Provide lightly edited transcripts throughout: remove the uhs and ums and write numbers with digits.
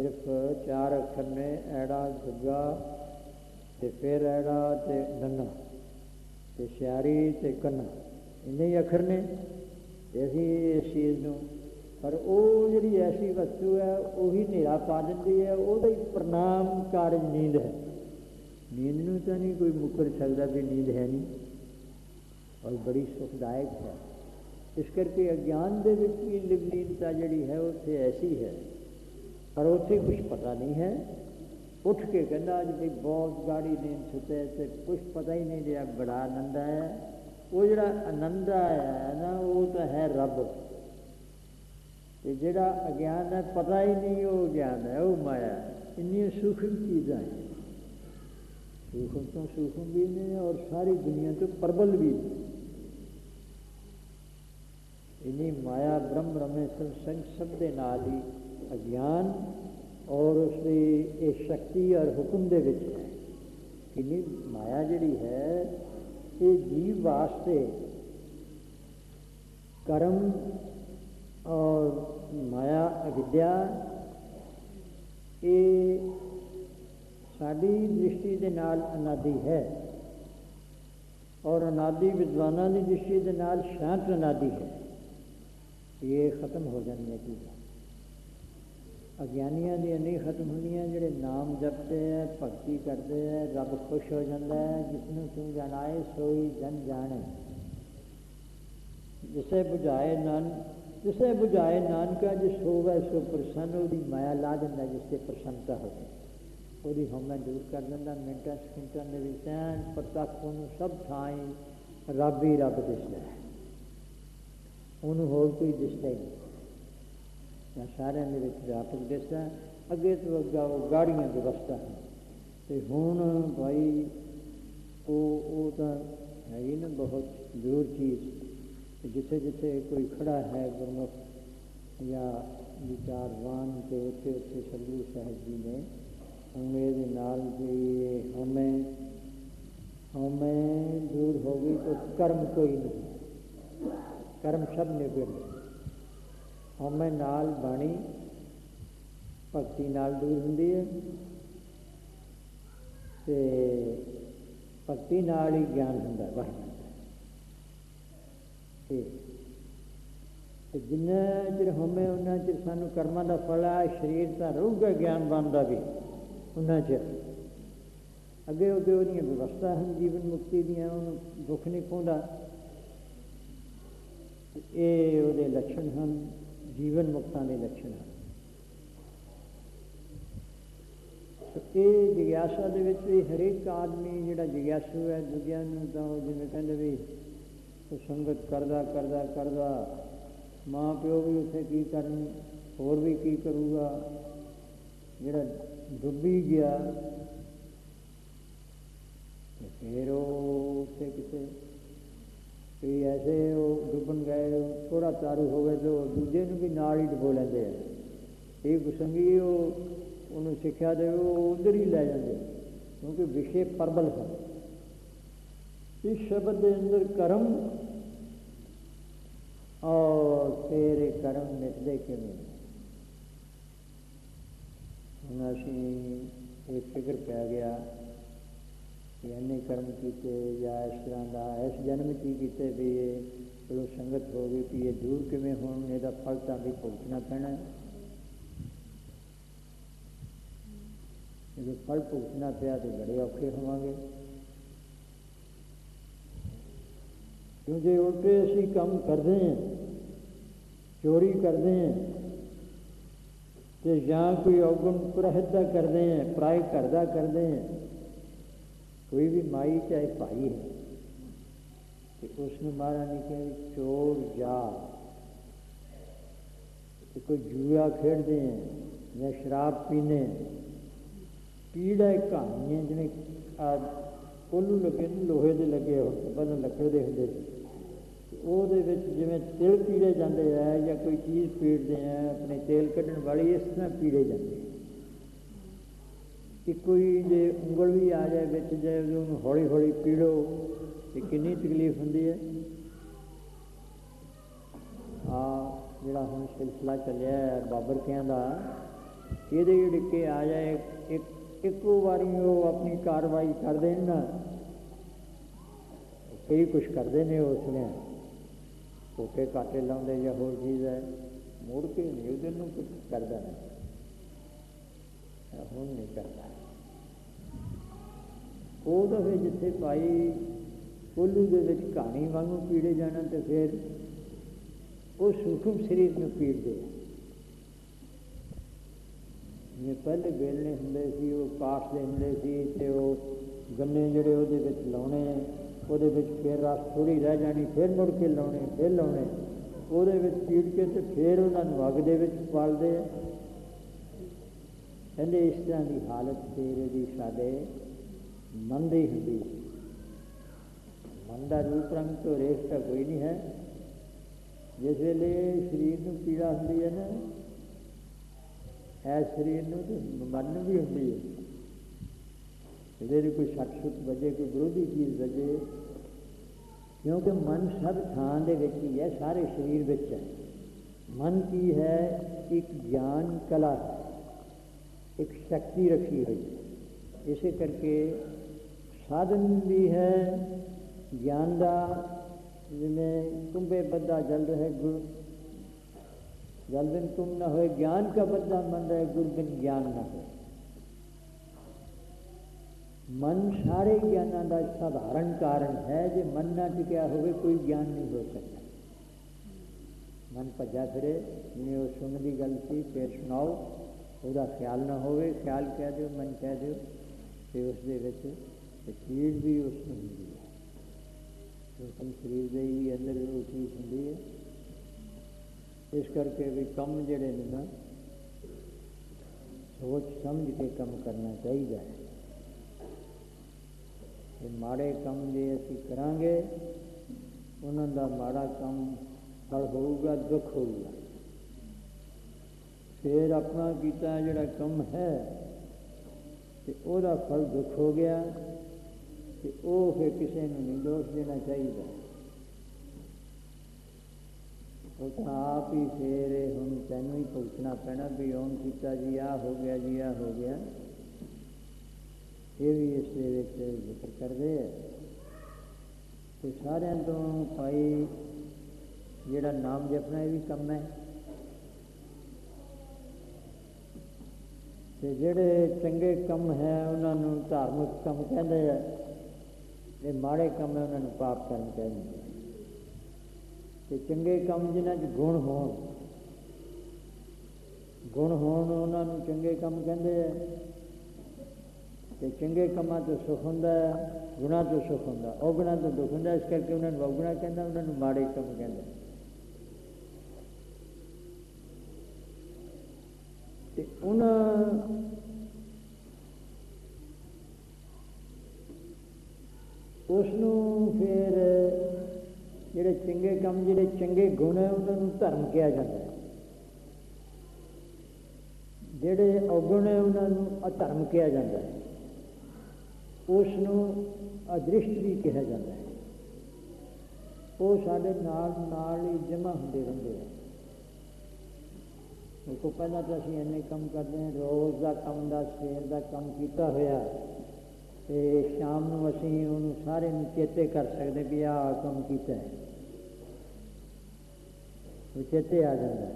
सिर्फ चार अखर ने ऐड़ा गुग्गा ते फिर ऐड़ा ते नन्ना ते शारी ते कन्ना इन्ने ही अखर ने ऐसी इस चीज़ न पर वह जी ऐसी वस्तु है वही नेरा पा देती है वही प्रणाम कारज नींद है। नींद में तो नहीं कोई मुकर सकता भी नींद है नहीं और बड़ी सुखदायक है। इस करके अज्ञान दे विच भी लिवलीनता जिहड़ी है उत्थे ऐसी है पर उत्थे कुछ पता नहीं है। उठ के कहना अज भी बहुत गाढ़ी नींद सुते तो कुछ पता ही नहीं लिया बड़ा आनंद आया। वो जिहड़ा आनंद आया है ना वो तो है रब ते जिहड़ा अज्ञान है पता ही नहीं वो ज्ञान है वो माया है। इन्नी सूक्ष्म चीज़ां हैं सूक्ष्म तो सूक्ष्म भी नहीं और सारी दुनिया तो प्रबल भी नहीं। इन्हीं माया ब्रह्म रमेश्वर संग सब दे नाल ही अज्ञान और उसकी ये शक्ति और हुक्म दे विच है। इन्हीं माया जिहड़ी है ये जीव वास्ते कर्म और माया अविद्या ये साड़ी दृष्टि दे नाल अनादि है और अनादि विद्वाना की दृष्टि दे नाल शांत अनादि है। ये खत्म हो जाए चीज़ां अज्ञानिया दी नहीं खत्म होनिया जिहड़े नाम जपते हैं भगती करते हैं रब खुश हो जाता है। जिसनों तू जानाए सोई जन जाने जिसे बुझाए नानका जिस होवे सो प्रसन्न वो माया ला दिंदा जिससे प्रसन्नता होवे वो हमें दूर कर दिंदा मिनटां सकिंटां दे विच ऐन प्रतख उहनूं सब थाई रब ही रब दिसदा है उन्होंने होर कोई दिसता ही नहीं सारे व्यापक दिसता अगे तो अग्गा वो गाड़ियां व्यवस्था है तो हूँ भाई वो तो है ही ना बहुत दूर चीज़। जिथे जिथे कोई खड़ा है गुरमुख या विचारवान के उत्थे उत्थे सतगुरु साहब जी ने मेरे नाल भी हमें हमें दूर हो गई तो कर्म कोई नहीं कर्म सब निबड़ हमें नाल बाणी भगती नाल दूर होंदी है ते भगती नाल ही ज्ञान होंदा है। जिन्ना चिर हमें उन्ना चिर सानू कर्मां दा फल आ शरीर दा रहूगा ज्ञान बनदा भी उन्ना चिर अगे अगे उहदियां व्यवस्था हैं जीवन मुक्ति दियां उहनूं दुख नहीं पाउंदा। ये वो लक्षण हैं जीवन मुक्तां के लक्षण हैं। तो ये जिग्यासा दे विच भी हरेक आदमी जिहड़ा जिग्यासू है दूजियां नूं तां वो जिवें कहंदे वी संगत करदा करदा करदा माँ प्यो भी उत्थे की करन होर भी की करूगा जिहड़ा डुबी गया ते फिर वो उत्थे किसे कि ऐसे वो डुबन गए थोड़ा चारू हो गए तो दूजे भी नाल ही डुबो लेंगे ये कुसंगी वो उन्होंने सिक्ख्या दे उधर ही लै जाते क्योंकि विषय प्रबल है। इस शब्द के अंदर कर्म और फिर कर्म मिटते किवें हुण असीं ये फिक्र पै गया इन्ने कर्म किए या इस तरह का इस जन्म की किए भी ये चलो संगत हो गई भी ये दूर किमें होने का फल तो भी भुगतना पैना जो फल भुगतना पिया तो बड़े औखे होवे क्यों जो उल्टे असी काम करते हैं चोरी करते हैं तो या कोई अवगुण पुरहित का करते हैं पराए घर का करते हैं कोई भी माई चाहे भाई है तो उसने मारा नहीं कहे चोर जा तो कोई जुआ खेडते हैं या शराब पीने पीड़ा कहानी है जिन्हें कोलू लगे लोहे के लगे होते पहले लकड़े के होंगे वो जिमें तेल पीड़े जाते हैं या कोई चीज़ पीड़ते हैं अपने तेल कढ़ने वाली इस तरह पीड़े जाते हैं कि कोई जे उंगल भी आ जाए बिच जाए उन्होंने हौली हौली पीड़ो तो कितनी तकलीफ होंगी है। हाँ जोड़ा हम सिलसिला चलिया बाबर क्या हिड़ हिड़ के आ जाए, एक बार में वो अपनी कार्रवाई कर देना, कई कुछ कर देने उसने टोटे काटे लाते या होर चीज़ है, मुड़ के नहीं दिल कुछ कर देना, हम नहीं करता। ਉਹ तो फिर जिथे भाई कोलू के कहानी वालू पीड़े जाना तो फिर वो सूक्ष्म शरीर में पीड़ते जो पहले बेलने होंगे सी, वो काश दे होंगे सी, तो वो गन्ने जोड़े वो लाने, वो फिर रस थोड़ी रह जानी, फिर मुड़ के लाने, फिर लाने, वो पीड़ के तो फिर उन्होंने वग के पालते। कहते इस तरह की हालत तेरे दी साडे मन की होंगी। मन का रूप रंग तो रेख का कोई नहीं है। जिस वेले शरीर में पीड़ा होंगी है ना, इस शरीर में तो मन भी होंगी है। जब कोई सट सुट बजे, कोई विरोधी चीज़ बजे, क्योंकि मन सब थान दे विच ही है, सारे शरीर विच है। मन की है एक ज्ञान कला, एक शक्ति रखी हुई है। इसे करके साधन भी है ज्ञान का, जिन्हें कुंभे बद्दा जल रहे गुरु जल बिन कुंभ न होए, ज्ञान का बद्दा मन रहे गुरु बिन ज्ञान न होए। मन सारे ज्ञानों का साधारण कारण है। जो मन ना टिकया होवे कोई ज्ञान नहीं हो सकता। मन भजा फिरे जिन्हें वो सुन की गल सी, फिर सुनाओ, उसका ख्याल ना हो, ख्याल कह दो, मन कह दो, तो उसके पीड़ भी उसमें होंगी है। सूक्ष्म शरीर के ही अंदर वो चीज होंगी है। इस करके भी कम जोड़े ने ना सोच समझ के कम करना चाहिए है। माड़े कम जो असी करांगे उन्होंने माड़ा कम फल होगा, दुख होगा। फिर अपना किया जोड़ा कम है तो वह फल दुख हो गया, तो वह फिर किसी को नहीं दोष देना चाहिए। तो आप ही फिर हम तेन ही भुगतना पैना भी ओम किया जी, आ हो गया जी, आ हो गया। ये भी इस जिक्र करते हैं। तो सारे तो भाई जोड़ा नाम जपना यह भी कम है। तो जोड़े चंगे कम है उन्होंने धार्मिक कम कहते हैं, जो माड़े कम है उन्होंने पाप कर्म कहते हैं। तो चंगे कम जिन्हें गुण हो, गुण होने उन्होंने चंगे कम कहते हैं। तो चंगे कमां तो सुख होंदा है, गुणा तो सुख होंदा, अवगुणा तो दुख होंदा। इस करके उन्होंने अवगुणा कहते, उन्होंने माड़े कम कहते हैं। उसनू फिर जिहड़े चंगे काम, जिहड़े चंगे गुण है उन्होंने धर्म कहा जाता है, जिहड़े अवगुण है उन्होंने अधर्म कहा जाता है, उसनू अदृष्ट भी कहा जाता है। वो साडे नाल नाल ही जमा होंदे रहंदे है। देखो पहला तो असीं इन्ने कम करते हैं, रोज़ का कम का सवेर का कम किया होया, तो शाम को असीं उन्होंने सारे चेते कर सकते कि आह कम किया है, वो चेते आ जाता है।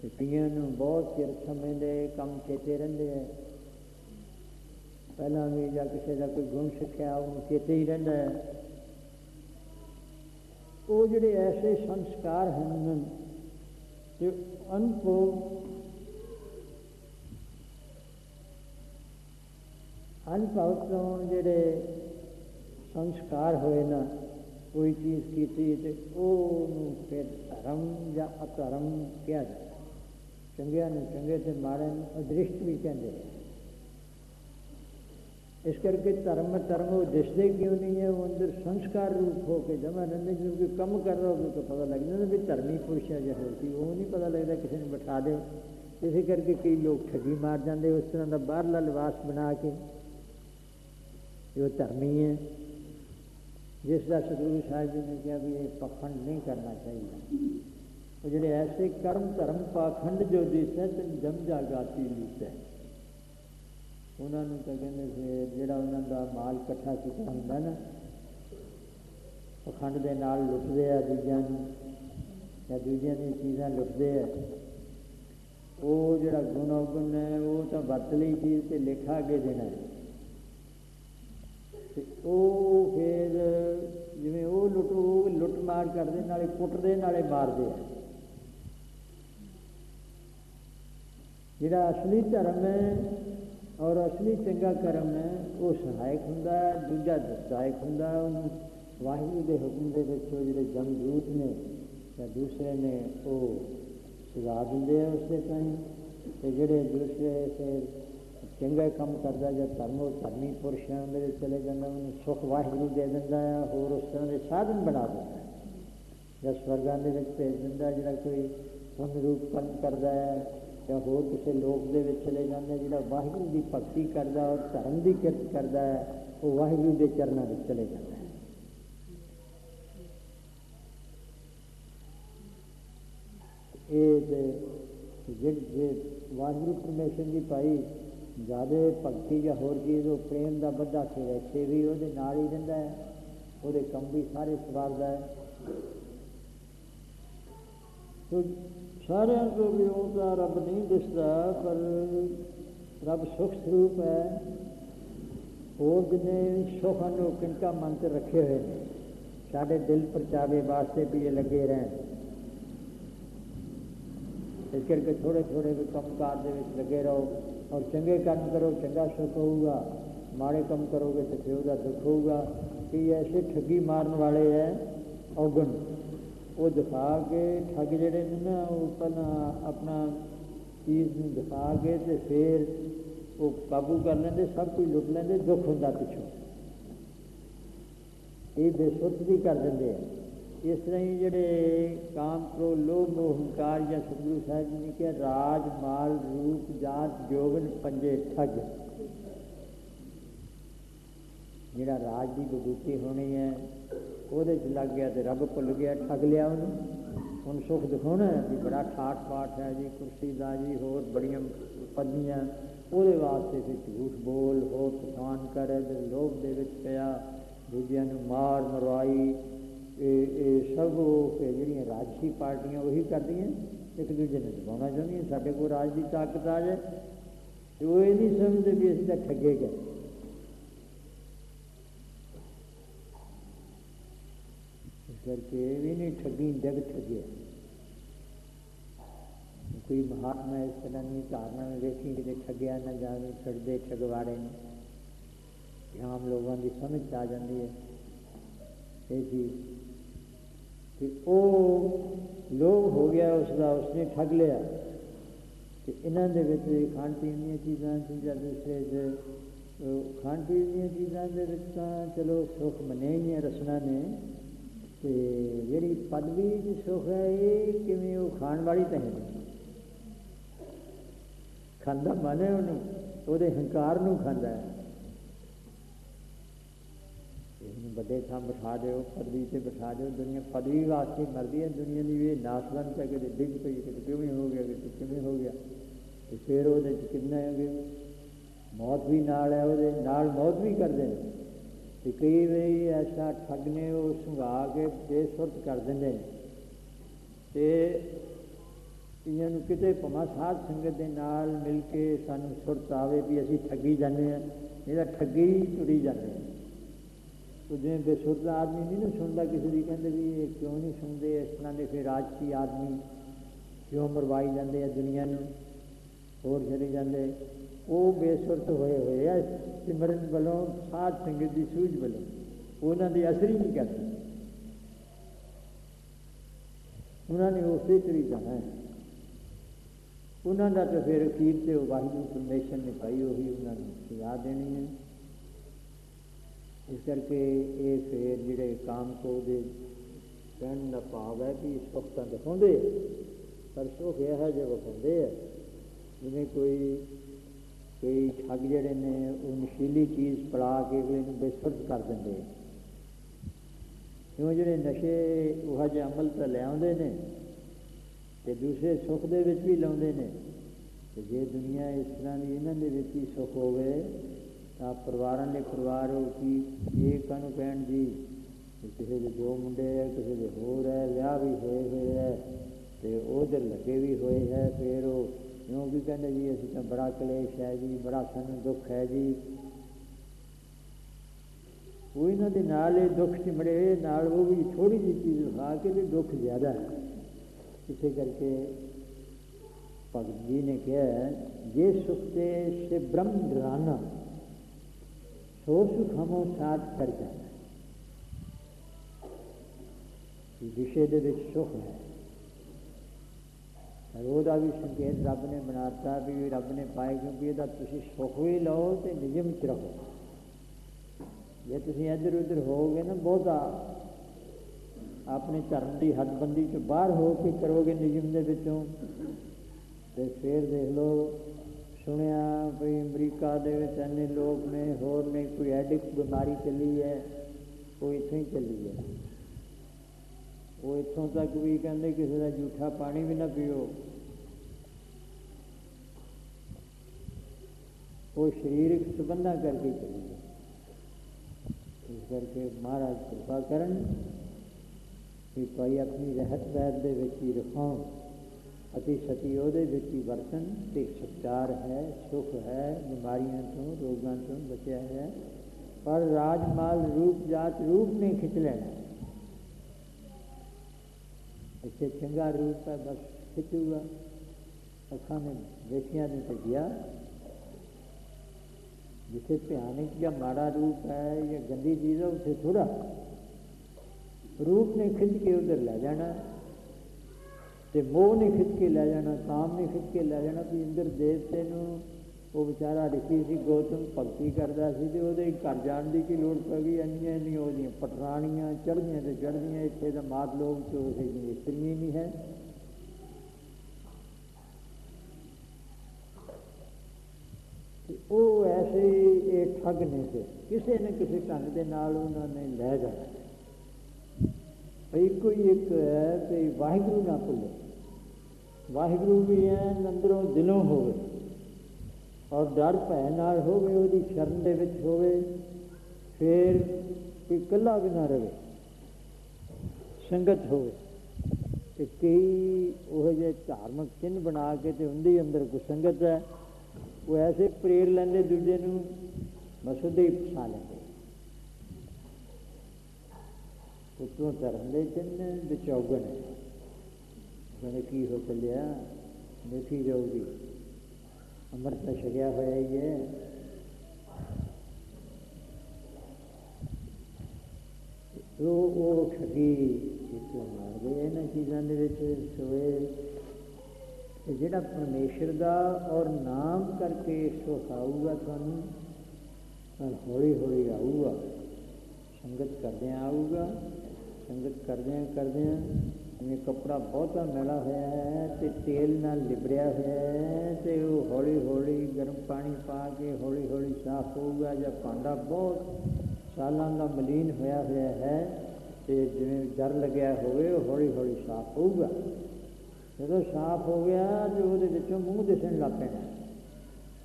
तो कईयां नूं बहुत चिर समझते कम चेते रहंदे है, पहला भी जां किसी का कोई गुण सिक्ख्या उन्होंने चेते ही रहिंदा है। वो जिहड़े ऐसे संस्कार हैं जो अनभव तो जोड़े संस्कार होए ना, कोई चीज़ की तो फिर धर्म या अधर्म कहा जाता है। चंगिया चंगे तो माड़े अदृष्ट भी कहते हैं। इस करके धर्म धर्म वो दिसते क्यों नहीं है, वो अंदर संस्कार रूप होकर जमा रहते। क्योंकि कम कर रहा हो तो पता लग जाता भी धर्मी पुरुष है जो होती, वो नहीं पता लगता किसी ने बिठा दे। इसी करके कई लोग ठगी मार जाते उस तरह का बाहरला लिबास बना के, वो धर्मी है। जिसका सतगुरु साहब जी ने कहा भी ये पखंड नहीं करना चाहिए, और जो ऐसे कर्म धर्म पाखंड जो दिस है तो जम जागाती लीस है उन्होंने तो कहते फिर जोड़ा उन्होंने माल कट्ठा किया होंगे ना पखंड के नाल लुटते हैं दूजिया या दूजिया चीज़ा लुटते हैं वो जोड़ा गुण अवगुण है वो तो वरतली चीज़ से लेखा अगे देना है तो वो फिर जिमें वो लुटो लुट मार करते नाले कुटते नाले मारते हैं जोड़ा असली धर्म है और असली चंगा कर्म है वो सहायक होंदा दूजा दुसहायक होंदा वाहिगुरू के हुक्म के पिछले जिहड़े जमदूत ने या दूसरे ने वो सजा दिंदे उसके ताईं ते जिहड़े दूसरे फिर चंगा काम करता जो धर्म धर्मी पुरुष है उन्हें चले जाता उन्हें सुख वाहिगुरू दे दिंदा है होर उस तरह के साधन बना दिंदा है या स्वर्गां दे विच भेज दिंदा जिहड़ा कोई पुण्य रूप कर्म करता है या होर किसी लोक दे विच चले जाते जिहड़ा वाहिगुरू की भगती करता और धर्म की किरत करता है वो वाहिगुरू के चरणों में चले जाता है। ये वाहिगुरू परमेश्वर की पाई ज्यादा भगती या होर चीज़ वो प्रेम का बढ़ा के वैसे भी वो नाल ही रहिंदा है वो कम भी सारे सवारदा है तो सारियां को भी उनका रब नहीं दिसता पर रब सुख स्वरूप है और जिन्हें सुख किनका मंत्र रखे हुए हैं साढ़े दिल परचावे वास्ते भी ये लगे रहें इस करके थोड़े थोड़े भी कम कार लगे रहो और चंगे काम करो चंगा सुख होगा माड़े कम करोगे तो फिर उसका दुख होगा कि ऐसे ठगी मारने वाले है अवगुण वो दिखा के ठग जड़े ने ना वो पहला अपना चीज़ दिखा के तो फिर वो काबू कर लेंगे सब कुछ लुट लेंगे दुख होंगे पिछों ये बेसुध भी कर देंगे इस तरह ही जोड़े काम क्रोध लोभ मोह हंकार या सतगुरु साहब जी ने कहा राज माल रूप जात जोगन पंजे ठग जोड़ा राज की बगूती होनी है वो लग गया तो रब भुल गया ठग लिया उन्होंने हम सुख दिखाना भी बड़ा ठाठ पाठ है जी कुर्सी का जी होर बड़िया पदवियां वो वास्ते फिर झूठ बोल होर पछाण कर लोभ दे विच पिया दूजिया मार मरवाई सब जी राजसी पार्टियां वही कर दी एक दूजे ने दबाना चाहती साढ़े को राज की ताकत आ जाए तो वो ये नहीं समझते भी असीं तां ठगे गए। करके भी नहीं ठगी जग ठगे कोई महात्मा इस तरह नहीं धारणा में देखी कि ठगया ना जाने छड़ते ठगवाड़े ने आम लोगों की समझ आ जाती है ये चीज़ कि वो लोभ हो गया उसका उसने ठग लिया तो इन्होंने खाण पीन दीज़ा या दूसरे खाण पीन दीज़ा के चलो सुख मने ही है रसना ने तो जी पदवी की सुख है ये किमें वो खाण वाली तो है नहीं खादा मन है उन्होंने वो हंकार में खाता है बड़े थां बिठा दो पदवी से बिठा दो दुनिया पदवी वास्ते मरती है दुनिया की भी नाशवंत है कि डिग पी कि किमें हो गया कि किमें हो गया तो फिर वो कितना है मौत भी नाल है वो नाल मौत भी कर दें तो कई बार ऐसा ठग ने वो संघा के बेसुरत कर देंगे तो इन्हों किते भमा साध संगत के नाल मिल के सानू सुरत आवे भी असी ठगी जाने ये ठगी टुरी जाते हैं तो जिमें बेसुरत आदमी नहीं ना सुनता किसी की कहते भी ये क्यों नहीं सुनते इस तरह के फिर राजसी आदमी क्यों मरवाई जाते हैं दुनिया में होर चले जाते वो बेसुरत होए हुए है सिमरन वालों साध संगत की सूझ वालों उन्होंने असर ही नहीं करती उन्होंने उसी तरह जाना है उन्होंने तो फिर अखीर से वाहिगुरू परमेश्वर ने पाई वही उन्होंने सजा देनी है। इस करके ये फिर जोड़े काम को कहने का भाव है कि सुख तो दिखाते पर सुख यह है जो विखाते है जिन्हें कोई कई ठग जड़े ने वो नशीली चीज़ पिला के अगले बेसुरत कर देंगे क्यों जोड़े नशे वह जो अमल तो लिया तो दूसरे सुख के भी लाते हैं। तो जे दुनिया इस तरह की इन्होंने भी सुख हो गए तो परिवार ने परिवार हो कि ये कहू कहन जी किसी के दो मुंडे है, किसी के होर है, विह भी होए हुए है तो उधर लगे भी होए है, फिर वो क्योंकि कहते जी अस तो बड़ा कलेश है जी, बड़ा सानू दुख है जी, वो इन्होंने नाल दुख चिमड़े नाल वो भी थोड़ी जी चीज़ खा के भी दुख ज़्यादा है। इस करके भगत जी ने कहा जे सुखते से ब्रह्म डराना सो सुख हमो साथ कर जाना। विषय के विच सुख है ਉਹਦਾ भी संकेत रब ने बनाता भी रब ने पाए क्योंकि ਇਹਦਾ ਤੁਸੀਂ सुख भी लो तो निजम च रहो। जे तुम इधर उधर हो गए ना बहुता अपने धर्म की हदबंदी चो बाहर हो के करोगे निजम के विचों तो फिर देख लो सुनिया भी अमरीका दे विच इन्ने लोग ने होर ने कोई एडिक्ट बीमारी चली है वो इतों ही चली है। वो इतों तक भी कहते किसी का जूठा पानी भी ना पीओ, वो शरीरक संबंधा करके चली है। इस करके महाराज कृपा करन कि भाई अपनी रहत वैद दे विच ही रखो, अति सती उहदे विच ही वरतन ते सत्कार है, सुख है, बीमारियां तो रोगां तो बचया है। पर राज माल रूप जात रूप नहीं खिंच लेना, इसे चंगा रूप है बस खिंचूगा, अखां ने देखिया नहीं तो गया। जिसे भयानक या माड़ा रूप है या गंदी चीज़ है उसे थोड़ा रूप ने खिंच के उधर लै जाना, तो मोह ने खिंच के लै जाना, काम ने खिंच के लै जाना। भी इंद्र देवते नूं वो बेचारा ऋषि सी गौतम भगती करता सी ते उहदे घर जाण दी की लोड़ पै गई, इन्नियां इन्नियां उहदियां पटराणियां चढ़दियां ते चढ़दियां, इत्थे तां मात लोग चो इस्त्री नहीं है। वो ऐसे ये ठग ने से किसी न किसी ढंग के नाल उन्होंने लै जाना। एको ही एक है कि वाहिगुरू ना भुले, वाहिगुरू भी है अंदरों दिलों होवे और डर भै नाल होवे, उहदी शरण दे विच होवे, फिर कोई कल्ला भी ना रहे, संगत होवे। ते कई उहो जे धार्मिक चिन्ह बना के ते उहदे अंदर कोई संगत है वो ऐसे प्रेर लेंदे दूजे नूं मसुदे ही फसा लेंदे। उतों धर्म दे चिन्ह विचौगन है, मैंने की हो चलिया देखी जाऊगी, अमृत तो छकिया होया ही है। तो वो ठगी जितों मारदे इन्हां चीज़ां दे विच सोए जिहड़ा परमेश्वर का और नाम करके सुख आऊगा थानू हौली हौली आऊगा, संगत करदे आऊगा। संगत करदे जिवें कपड़ा बहुता मैला होया है तो तेल नाल लिबड़िया होया है तो वह हौली हौली गर्म पानी पा के हौली हौली साफ होऊगा। जां भांडा बहुत सालां दा मलीन होया होया है तो जिवें जर लग्या होवे हौली हौली साफ होऊगा। जो साफ हो गया तो वो मूँह दिसन लग पैना,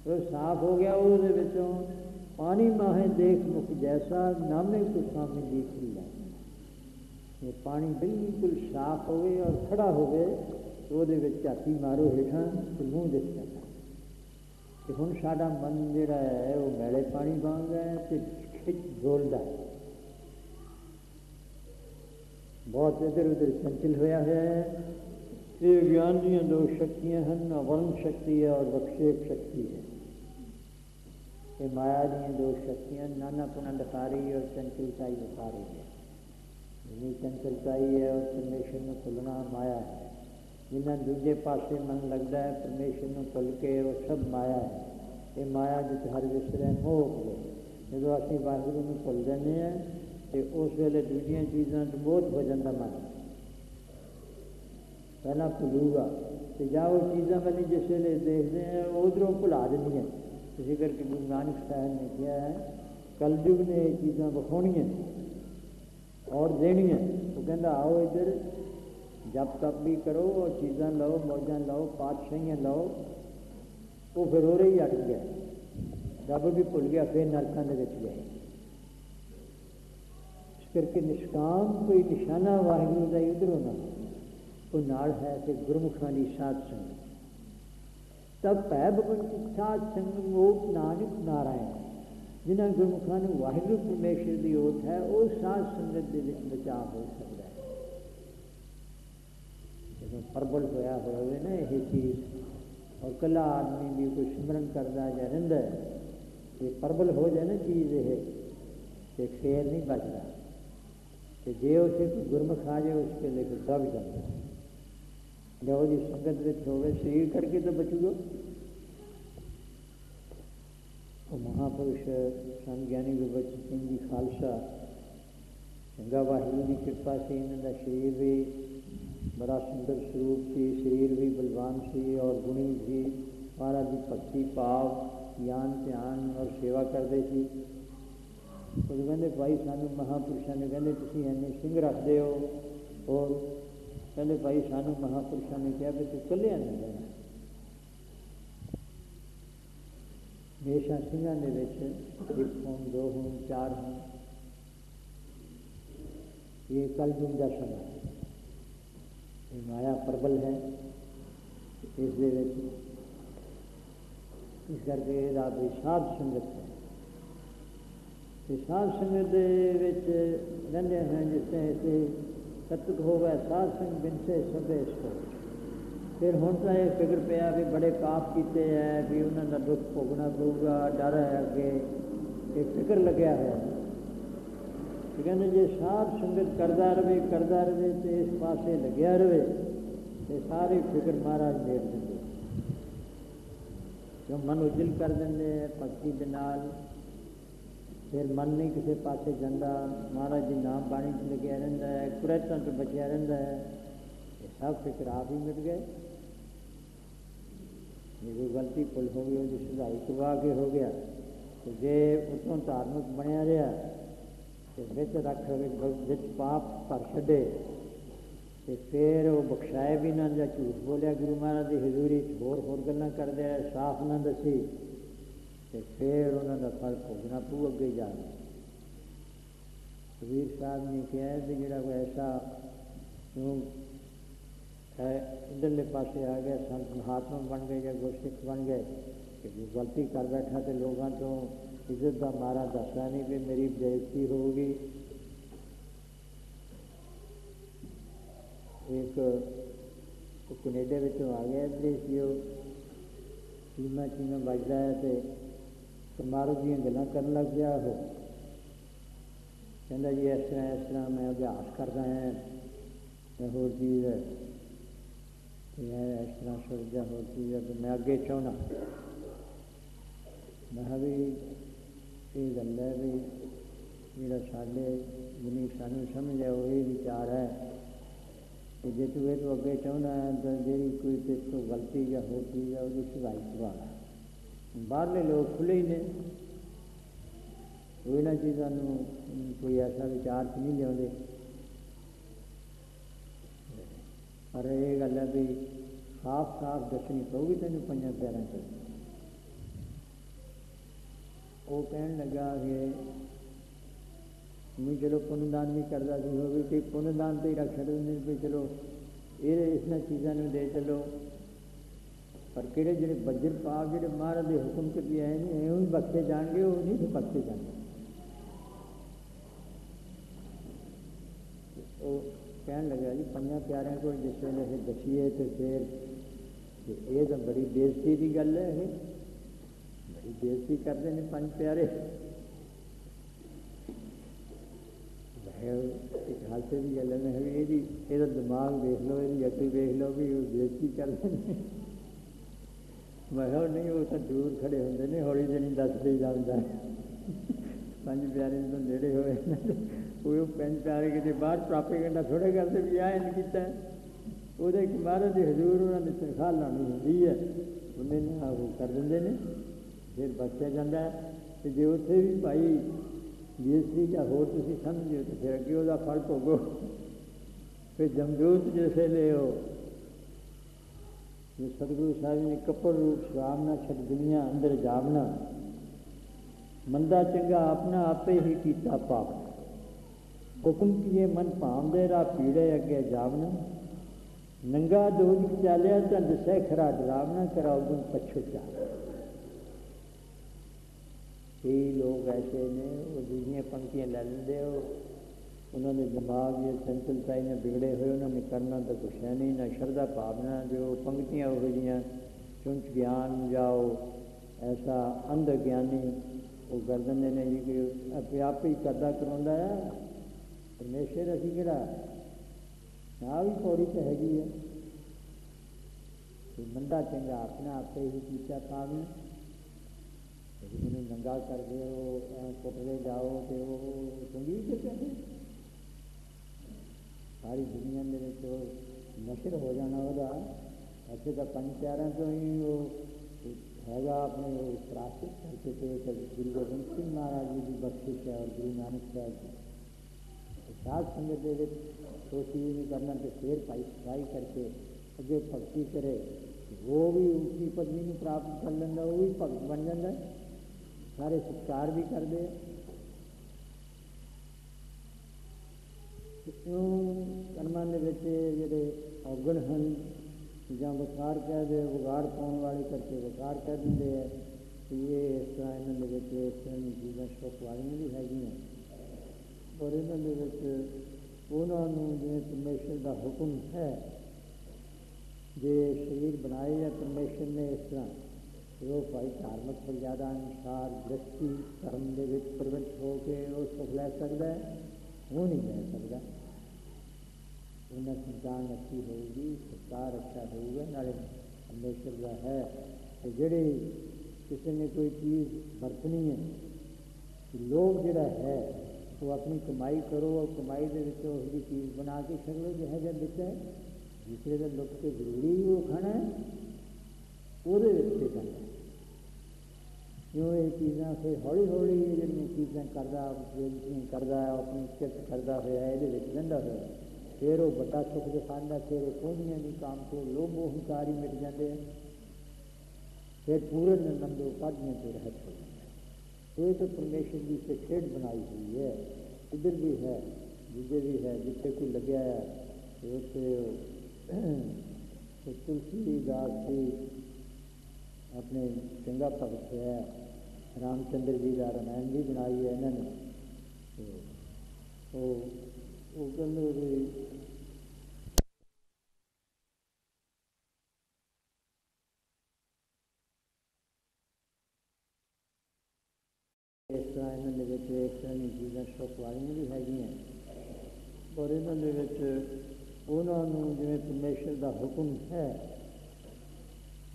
जो साफ हो गया वो पानी माहे देख मुख जैसा नामे कुछ सामने देख लिया। ये पानी बिल्कुल साफ हो गए और खड़ा हो गए तो वो झाती मारो हेठा तो मूँह दिस जाता। तो हुण साडा मन जिहड़ा है वो मैले पानी वांग है तो खिच डोलदा है, बहुत इधर उधर चंचल होया है। ये ज्ञान दी दो शक्तियां हैं, अवर्ण शक्ति है और वक्षेप शक्ति है। ये माया दी दो शक्तियां नानापना दिखा रही और चंचलताई दिखा रही है। जिन्हें चंचलताई है और परमेश्वर में खुलना माया है, जिन्हें दूजे पासे मन लगता है परमेश्वर में खुल के वो सब माया है। ये माया जित हर विसरे मोह गए, जो असं वाहिगुरू में भुल जाते हैं तो उस वेले दूजिया चीज़ों तो बहुत भजन का मन पहला भुलूगा तो जाओ चीज़ों वाली जिस वे देखते हैं उधरों भुला देंगे। इस करके गुरु नानक साहब ने कहा है कलयुग ने ये चीज़ा विखाणियां और देनियां। वो कहता आओ इधर जब तब भी करो और चीज़ां लाओ, मौजां लाओ, पातशाहियाँ लाओ, वो फिर हो रही अट गया, रब भी भुल गया, फिर नरकां दे विच गए। इस करके निष्काम कोई निशाना वाहिगुरू का इधरों ना वो नाल है तो गुरमुखां दी साध संगत। तब भै भगवंती साध संगत मोख नानक नारायण, जिन्हां गुरमुखां नूं वाहिगुरू परमेश्वर की ओत है, वो साध संगत दे विच बचाव हो सकता है। जो प्रबल होया होवे ना यह चीज़, और कला आदमी भी कोई सिमरन करता जा रहा है, ये प्रबल हो जाए ना चीज़, यह तो शेर नहीं बचता। तो जे उसे गुरमुख आ जाए उसके लिए दब जाता है, जब जी संगत हो शरीर करके तो बचूगा। तो महापुरुष संत ज्ञानी गुरबचन सिंह जी खालसा, चंगा वाहिगुरू की कृपा से इन्हों का शरीर भी बड़ा सुंदर स्वरूप से, शरीर भी बलवान से और गुणी से, महाराज की भक्ति भाव ज्ञान ध्यान और सेवा करते थे। तो कहते भाई सानू महापुरुषों ने कहते तुसीं इन्ने सिंह रखते हो, और कहते भाई सानू महापुरुषों ने कहा भी तू कलिया नहीं रहना, हमेशा सिंघां दे विच इक होण, दो होण, चार होण, ये कलयुग दा समा है। माया प्रबल है, इस करके यदा साध संगत है। तो साध संगत रहते हैं जिससे ऐसे सतुक हो गया, साध संग बिन से संदेश हो। फिर हूँ तो यह फिक्र पाया भी बड़े पाप किए है, भी उन्होंने दुख भोगना पड़ेगा, डर है अगे, ये फिक्र लग्या है। तो कहते जो साध संगत करता रहे तो इस पास लग्या रहे, तो सारे फिक्र महाराज मेट देंगे, जो मन उजल कर देंगे भक्ति के नाल। फिर मन नहीं किसी पास जाता, महाराज जी नाम बाणी च लग्या रहा है, कुरैतों तो बचया रहा है, ये सब फिक्र आप ही मिट गए। जो कोई गलती भुल हो गई वो सुधाई सुभा के हो गया। तो जे उतों धार्मिक बनया रहा तो बिच रख बिच पाप भर छे, तो फिर वो बख्शाए भी ना, जो झूठ बोलिया गुरु महाराज की हजूरी होर गल्लां करदे रहे, साफ ना दसी, तो फिर उन्होंने फल भोगना पू अगे जा। कबीर साहब ने कहा भी जोड़ा कोई ऐसा क्यों इधरले पासे आ गया, संत महात्मा बन गए या गुरसिख बन गए, कि जो गलती कर बैठा तो लोगों तो इज्जत का मारा दसदा नहीं भी मेरी बेइज्जती होगी। एक कनेडा तो आ गया देश, जो चीमा चीमा बजता है तो समारोह दीयां गल्लां करन लग गया। हो कहता जी इस तरह मैं अभ्यास करता है, मैं होर चीज़ है, इस तरह सोचता होर चीज़ है, तो मैं अगे चाहना। मैं भी ये गल है भी जो साढ़े जिन्नी सानू समझ है वो ये विचार है कि जो तू ये तो अगे चाहना है तो जी कोई तेरे तो गलती या हो चीज़ है वो सुधाई सुधारा। बाहरले लोग खुले ही ने, वो इन्होंने चीज़ों कोई ऐसा विचार तो नहीं लिया। पर यह गल है भी साफ साफ दसनी पऊगी तेन पंजा प्यारों से। वो कहन लगा कि मैं चलो पुण्यदान भी करता सी, हो भी कई पुण्यदान तो ही रख छड़ते भी, चलो ये इस चीज़ों में दे चलो, पर किड़े जो बज्जर पाप जो महाराज के हुक्म के भी आए नहीं यूं बख्शे जाएंगे, वो नहीं बख्शे जाएंगे। वो कहन लगा जी पंजा प्यारों को जिस वे अस दसीए तो फिर ये तो बड़ी बेइज्जती की गल है, ये बेइज्जती करते हैं पंज प्यारे। खालसे की गल है भी यदा दिमाग देख लो, यदि अकल देख लो भी बेइज्जती करते हैं। मैं नहीं वो तो दूर खड़े होंगे ने, हौली दिन दसते ही जाता है। पंज प्यारे तो नेड़े होए वो पंज प्यारे कितने बाहर प्रोपेगेंडा थोड़े करते भी आए नहीं किता, उहदे महाराज दी हजूर उन्होंने तनखाह लानी होंगी है, उन्हें वो कर देंगे ने, फिर बख्शा जाता है। तो जो उत्थे भी भाई बेइज्जती या होर तुसीं समझो तो फिर अगे उसका फल भोगो। फिर जमदूत जैसे ले हो जो सदगुरु साहिब ने कपड़ रूप स्वामना छठ दुनिया अंदर जावना मंदा चंगा अपना आपे ही कीता पाप हुक्म किए मन भावदे राह पीड़े अगे जावना नंगा दोज चालिया तो दसै खरा डरावना कराओ पछो चाल। कई लोग ऐसे ने वो दूसरी पंक्तियाँ लै लेंदे हो उन्होंने दिमाग या संतलता ही ना बिगड़े हुए उन्होंने करना तो कुछ है नहीं ना श्रद्धा भावना जो पंक्तियाँ हो गई चुंच ज्ञान जाओ ऐसा अंध ज्ञानी वो गर्दन ने जी अपने आप ही करदा करवाया है परमेश्वर असी किड़ा ना भी पौड़ी तो हैगी है तो बंदा चंगा अपना आपे ही कीता पावना जिन्होंने नंगा कर दे कपड़े जाओ तो वो संगीत कहते सारी दुनिया मेरे तो नशर हो जाना होगा ऐसे तो पंच प्यारा तो ही वो हैगा अपने प्राकृत करते थे कभी गुरु गोबिंद सिंह महाराज जी की बख्शिश है और गुरु नानक साहब जी साथ संगत दे तो चीज नहीं करना तो फिर पाई सफाई करके अगे भक्ति करे वो भी उसकी पदवी में प्राप्त कर लेंदा वो भी भगत बन जाता है सारे सत्कार भी कर दे कर्मां दे विच जिहड़े औगण हन जां वकार कह दे वगाड़ पाने वाले करके वकार कह दिंदे है कि ये इस तरह इन्होंने विच इस तरह जीवन सुख वालियां भी हैगियां और इन्होंने विच उन्हां नूं जिवें परमेश्वर दा हुक्म है जे शरीर बनाए या परमेश्वर ने इस तरह वो भाई धार्मिक मर्यादा अनुसार गृहस्थी धर्म के प्रवृत्त होके वो सुख लै सकता है वो नहीं लै सकता उन्हें संतान अच्छी होगी सरकार अच्छा होगा नाले परमेश्वर का है तो जड़ी किसी ने कोई चीज़ वरतनी है लोग जड़ा है वो तो अपनी कमाई करो और कमाई के उसकी चीज़ बना के छो जो है जब दिता है दूसरे का लुक के जरूरी वो खाना है वो करना है क्यों ये चीज़ा फिर हौली हौली जी चीज़ा करता करता अपनी किरत करता होया ये लगा हो फिर वो बड़ा सुख दिखाता फिर कोहियां की काम को लोभ अहंकार ही मिट जाते हैं फिर पूरे नंदो उपाधियों से रहत हो जाता है। ये तो परमेश्वर की सेठ बनाई हुई है इधर भी है उधर भी है जिथे कोई लग्या है उसे तुलसीदास जी अपने चंगा भगत है रामचंद्र जी का रामायण भी बनाई है इन्होंने तो वो कहते इस तरह इन्होंने इस तरह की चीज़ा सुख वालियां भी हैगियां और इन्होंने उन्होंने जिवें परमेश्वर का हुक्म है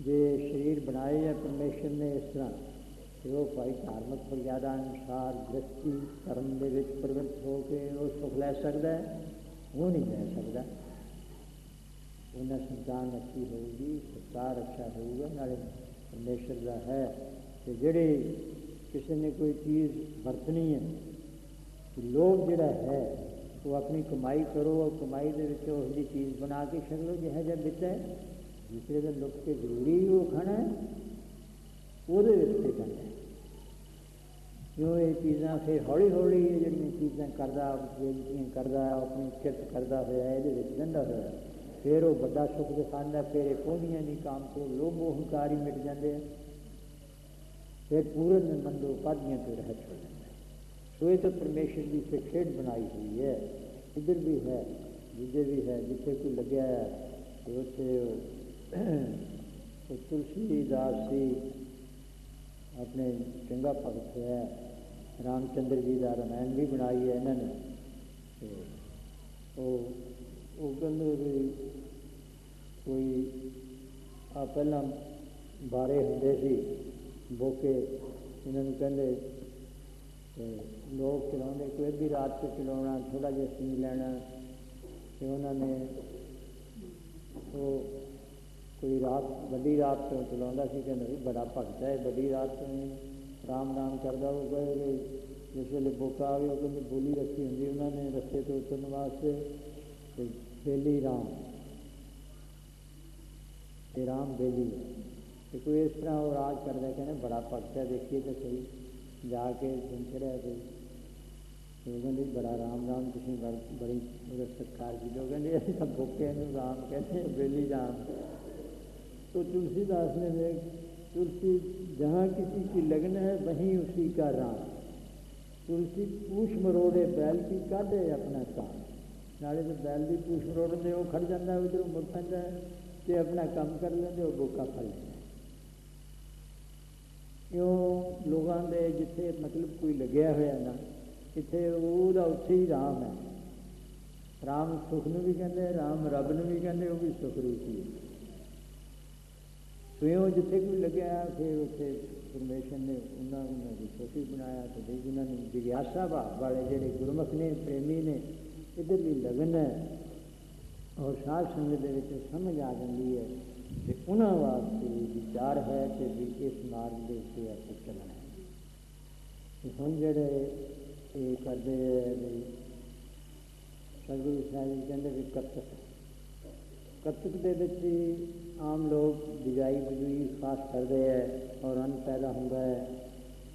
जे शरीर बनाए या परमेश्वर ने इस तरह वो भाई धार्मिक मर्यादा अनुसार गृहस्थी धर्म के प्रवृत्त होके वो सुख लै सकता है वो नहीं लै सकता उन्हें संतान अच्छी होगी सरकार अच्छा होगा नाले परमेश्वर का है तो जड़ी किसी ने कोई चीज़ वरतनी है लोग जड़ा है वो अपनी कमाई करो और कमाई के उसकी चीज़ बना के छो जो है जब दिता है दूसरे का लुक के जरूरी वो खाना है वो करना है क्यों ये चीज़ा फिर हौली हौली जी चीज़ा करता करता अपनी किरत करता होया ये लगा हो फिर वो बड़ा सुख दिखाता फिर कोहियां की काम को लोभ अहंकार ही मिट जाते हैं फिर पूरे नंदो उपाधियों से रहत हो जाता है। सो ये तो परमेश्वर की सेठ बनाई हुई है इधर भी है उधर भी है जिथे कोई लग्या है उसे तुलसीदास जी अपने चंगा भगत है रामचंद्र जी का रामायण भी बनाई है इन्होंने तो कहते भी कोई आ पहला बारे होंगे सी बोके इन्होंने कहते लोग चलाते कोई भी रात को चलाना थोड़ा जि सी लेना तो उन्होंने तो कोई रात बड़ी रात तो चला बड़ा भगत है बड़ी रात तो राम नाम करता वो कहे जिस वे बोका आवे वो बोली रखी होंगी उन्होंने रस्ते तो उतरने वास्ते बेली राम, ते राम बेली तो कोई इस तरह वो राज कर रहे कहने बड़ा पक्का देखिए तो सही जाके सुनते रह गई लोगों ने बड़ा राम राम किसी बड़ी उधर सत्कार की लोगों ने ऐसा भूखे राम कहते हैं बेली राम। तो तुलसीदास ने देख तुलसी जहाँ किसी की लगन है वहीं उसी का राम, तुलसी पूछ मरोड़े बैल की काटे अपना काम, नाले तो बैल भी पूछ मरोड़े वो खड़ जाता है उधर मुड़ पाता है तो अपना काम कर लेंगे वो बोका फल लेना। क्यों लोगों ने जिथे मतलब कोई लग्या होया ना इतने ओहदा उत्थे ही राम है, राम सुख नूं भी कहते हैं, राम रब नूं भी कहते, वह भी सुख रूप ही है। स्वयं जिथे कोई लग्या फिर उसे परमेश्वर ने उन्होंने भी सोची बनाया तो भी उन्होंने जिग्यासा भाव वाले जोड़े गुरमुख ने प्रेमी ने इधर भी लगन है और साध संगत के समझ आ जाती है कि उन्होंने वास्ते विचार है कि भी इस मार्ग के उत्ते ऐसे चलना है। हम जोड़े ये करते सतगुरु साहिब जी कहते भी कत्थक, कत्थक के बच्चे आम लोग बिजाई बजूई खास करते हैं और अन्न पैदा होता है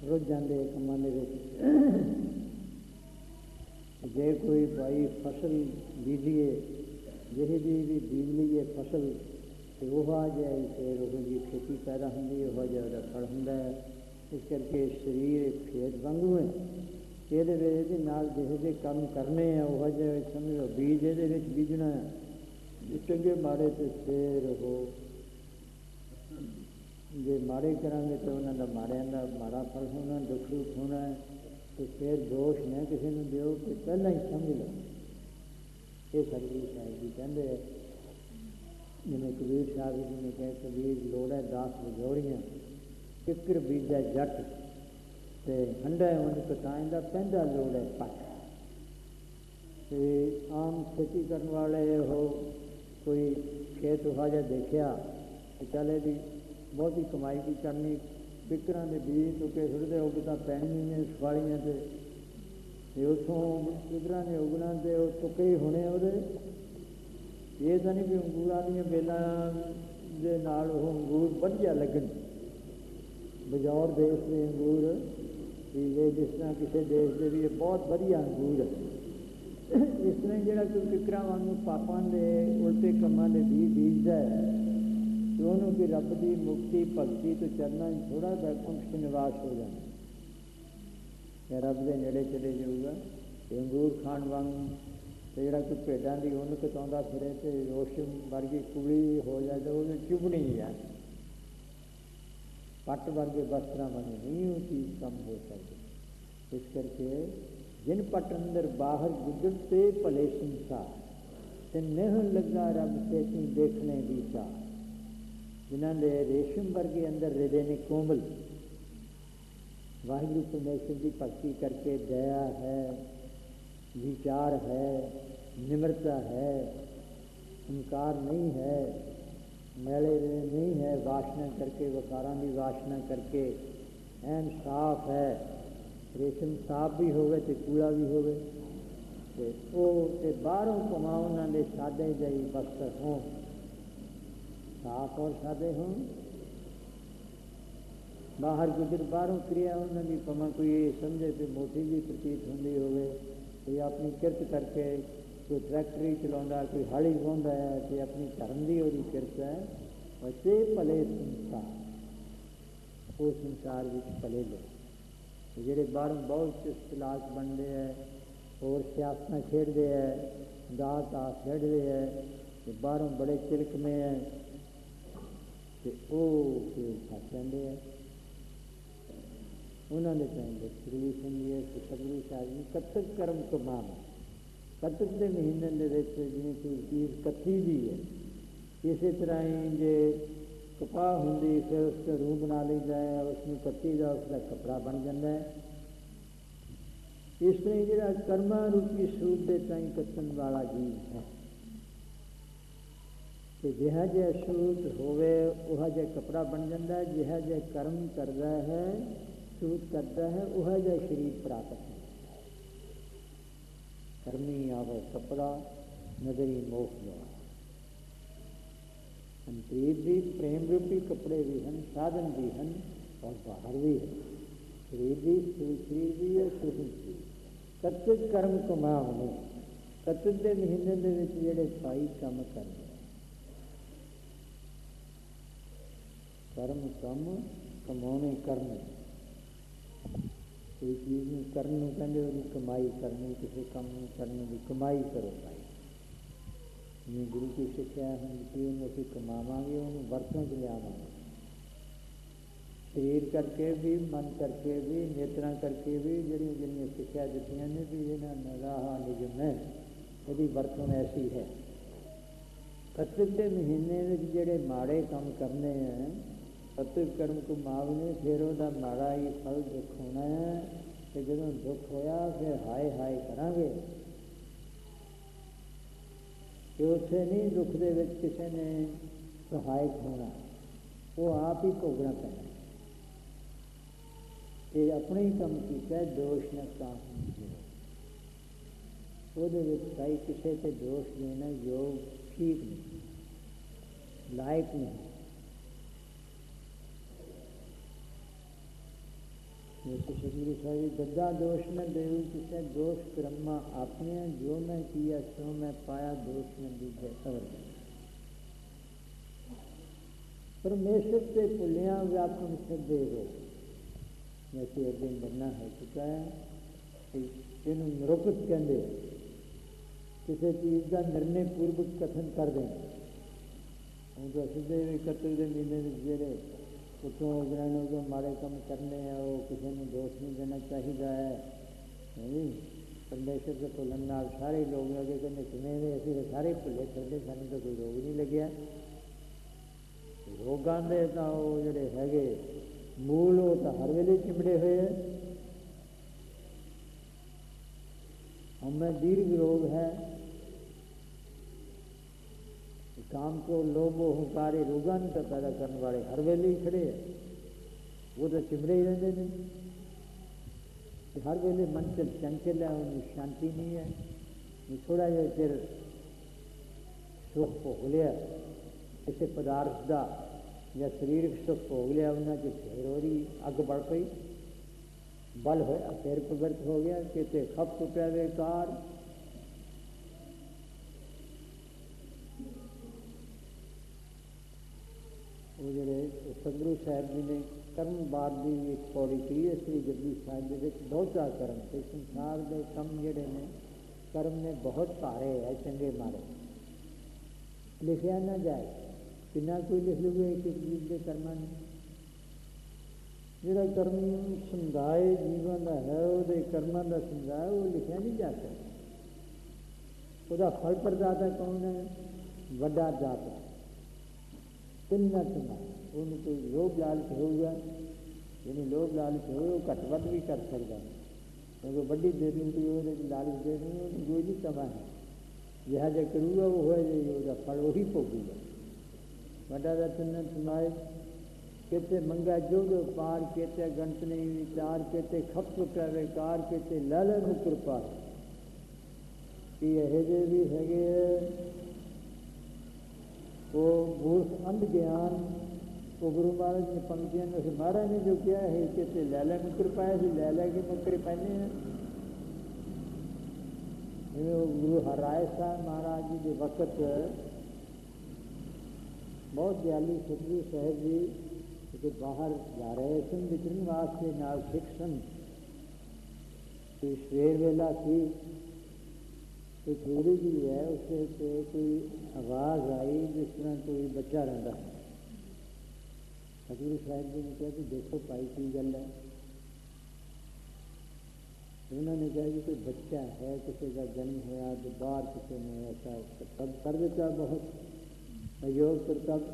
रुझ जाते कमां दे विच। जे कोई भाई फसल बीजिए जिही जी भी बीज लीए फसल तो वह जी फिर वह जी खेती पैदा होती है, वह जो फल होता है। इस करके शरीर एक खेत वांगू है, ये नाल जिहे जे काम करने हैं वह जो समझो बीज ये बीजना है, चंगे माड़े तो फिर वो जो माड़े करा तो उन्होंने माड़िया का माड़ा फल होना दुख रूप होना है। तो फिर दोष ना किसी ने दो कि पहला ही समझ लो। ये सतगुरु साहिब जी कहते हैं जिन्हें कबीर साहब जी ने कहा कबीर लोड़ है दास बजोरियां फिक्र बीजा जट ते हंडा उन कटाएं का पहला लोड़ है पट। तो आम खेती करने वाले हो कोई खेत उहा जा देखिया कि चले भी बहुत ही कमाई की करनी बिकरा के बीज चुके सुटते उगता पैनी ने सुखालियां तो उतों बिकरा ने उगना तो चुके ही होने वो। ये तो नहीं भी अंगूर दियां बेलों के नाल वो अंगूर बढ़िया लगन, बजौर देश के अंगूर भी जिस तरह किसी देश के भी बहुत बढ़िया अंगूर है। इस तरह जोड़ा कोई किकरा वागू पापा के उल्टे कामों के बीज बीजता है तो उन्होंने कि रब की मुक्ति भगती तो चलना थोड़ा सा कुछ निवास हो जाए रब के नेड़े चले जाऊगा। तो अंगूर खाण वागू तो जोड़ा कोई भेडा की उन्न कटा फिरे तो रोशम वर्गी कूड़ी हो जाए तो वो चुभनी है, पट वर्गे वस्त्र बने नहीं वो चीज़ कम हो सकती। इस करके जिन पट अंदर बाहर गुजरते भले संसार ते नेह लगा रब से तू देखने दीसा, जिन्होंने रेशम वर्गे अंदर हृदय ने कोमल वाहिगुरु परमेश्वर की भक्ति करके दया है विचार है निम्रता है इनकार नहीं है मैले नहीं है वासना करके वकारा की वासना करके ऐन साफ है रेशम साफ भी होवे तो कूड़ा भी होवे ते ओ ते बाहरों कमाओ ना दे सादे जई बस्तर हों साफ और सादे हों बाहर गुजर बाहरों क्रिया उन्होंने पमा कोई समझे तो मोटी जी प्रतीत होंगी होवे तो अपनी किरत करके कोई ट्रैक्टर चलाता कोई हल ही वाहता है तो अपनी धर्म की वो किरत है बच्चे भले संसार वो संसार विच भले लोग जोड़े बाहरों बहुत इख्तलास बनते हैं और सियासत खेडते हैं दास दास खेडते हैं बाहरों बड़े चिलकमे हैं तो वह खेल फस जाते हैं उन्होंने चाहिए सल्यूशन भी है। तो सतगुरु साहिब जी कत्थक कर्म कमान कत्थक के महीने के जिमें कोई चीज़ कत्ती भी है इस तरह ही जे कपड़ा होंगी फिर उसका रूह बना लेता है उसमें कत्ती का उसका कपड़ा बन जाता है। इस तरह जोड़ा कर्मा रूपी सूद के ताई कत्तन वाला जीव है तो जिहा जहा सूद होवे उहा जहा कपड़ा बन जाता है, जिहा जहा कर्म करता है सूद करता है उहा जहा शरीर प्राप्त है। कर्मी आवे कपड़ा नजरी मोह गवा। हम प्रीत भी प्रेम रूपी कपड़े भी हैं, साधन भी हैं और बाहर भी है। प्रीत भी सुश्री भी और सुश्री कथित कर्म कमा होने कथित के महीने में जोड़े पाई कम करने कर्म कम कमाने करने कोई चीज़ में करने कहते कमाई करनी किसी काम में करने की कमाई करो भाई। जिन्हें गुरु की शिक्षा हम जीवन अभी कमावे उन्हें वर्तों के लिया शरीर करके भी मन करके भी नेत्रा करके भी जी जिन्हें शिक्षा दिखाई ने भी इन्होंने राह निजम है यदि वर्तों ऐसी है। कथित के महीने में जोड़े माड़े काम करने हैं कथित कर्म को मावने फिर वह माड़ा ही फल दुख होना है। तो जो दुख होया फिर हाय हाय करा कि उसे नहीं दुख दे विच किसी ने सहायक होना वो आप ही भोगना पैना। ये अपने ही काम किया दोष न काम जो भाई किसी से दोष देना योग ठीक नहीं लायक नहीं। गुरु साहिब गद्दा दोष न देऊ किसे दोष ब्रह्मा आपने जो मैं किया सो मैं पाया दोष न दीजे सवर। परमेश्वर से पुलिया व्यापन से दे दो जैसे एक दिन बनना है चुका है जिन्हों निरुक्त कहते किसी चीज़ का निर्णय पूर्वक कथन कर देना। हम तो सीधे कतल के महीने में जोड़े उतों ग्रहणों को माड़े कम करने हैं वो किसी ने दोष नहीं देना चाहिए है। नहीं परमेश्वर से भुलन नाल सारे लोग अगर कहने सुने अभी सारे भुले छोटे सानू तो कोई रोग नहीं लग्या। रोगां दे तो जोड़े है मूल वो तो हर वेले चिमड़े हुए है। हमें दीर्घ रोग है काम को लोभ हुंकारे रोगां तो पैदा करने वाले हर वेले ही खड़े है वो तो चिमड़े ही रहते हैं। हर वेले मन से चंचल है उन्हें शांति नहीं है। थोड़ा जहा चिर सुख भोग लिया किसी पदार्थ का या शरीरक सुख भोग लिया उन्हें जो फिर हो रही अग बढ़ पई बल हो फिर प्रगट हो गया कितने खप टुटा बेकार। वो जोड़े सतगुरु साहब जी ने कर्म बाद की भी एक पौड़ी की श्री जपजी साहब जी बहुता कर्म तो संसार के कम जोड़े ने कर्म ने बहुत भारे है चंगे मारे लिखया ना जाए कि कोई लिख लूगा एक एक जीव के कर्म ने जोड़ा कर्म समुदाय जीवन का है वो कर्म का समुदाय वो लिखया नहीं जा सकता। वो फल प्रदाता कौन है वड्डा दाता तिना चुना उन्हें कोई लोभ लालच होगा जिन्हें लोभ लालच हो घट वध भी कर सकता है क्योंकि वही देनी होती है लालच देनी उन्हें जो भी कमा है जहा जहा करूँगा वो हो जाएगा फल वही भोगूगा। वड्डा का तिना चुनाए कहते मंगा जोग पार कहते गणत नहीं विचार कहते खप चुका बेकार कहते लालन कृपा कि यह जे भी है वो मूर्ख अंध ज्ञान वो गुरु महाराज ने पंक्तियां में महाराज ने जो किया है कहते लैला में कृपा है लैला के नौकरी पहने हैं। गुरु हराय साहब महाराज जी के वक्त बहुत दयालु सतगुरु साहब जी जो बाहर जा रहे सन विचरण वास्ते नाल सिख सन सवेर वेला सी एक थोड़ी जी है उसके पे कोई आवाज़ आई जिस तरह कोई बच्चा रहा है। सतगुरु साहब जी ने कहा कि देखो भाई की गल है उन्होंने कहा कि कोई बच्चा है किसी का जन्म होया तो बाहर किसी ने ऐसा तब कर देता बहुत अयोग पर तब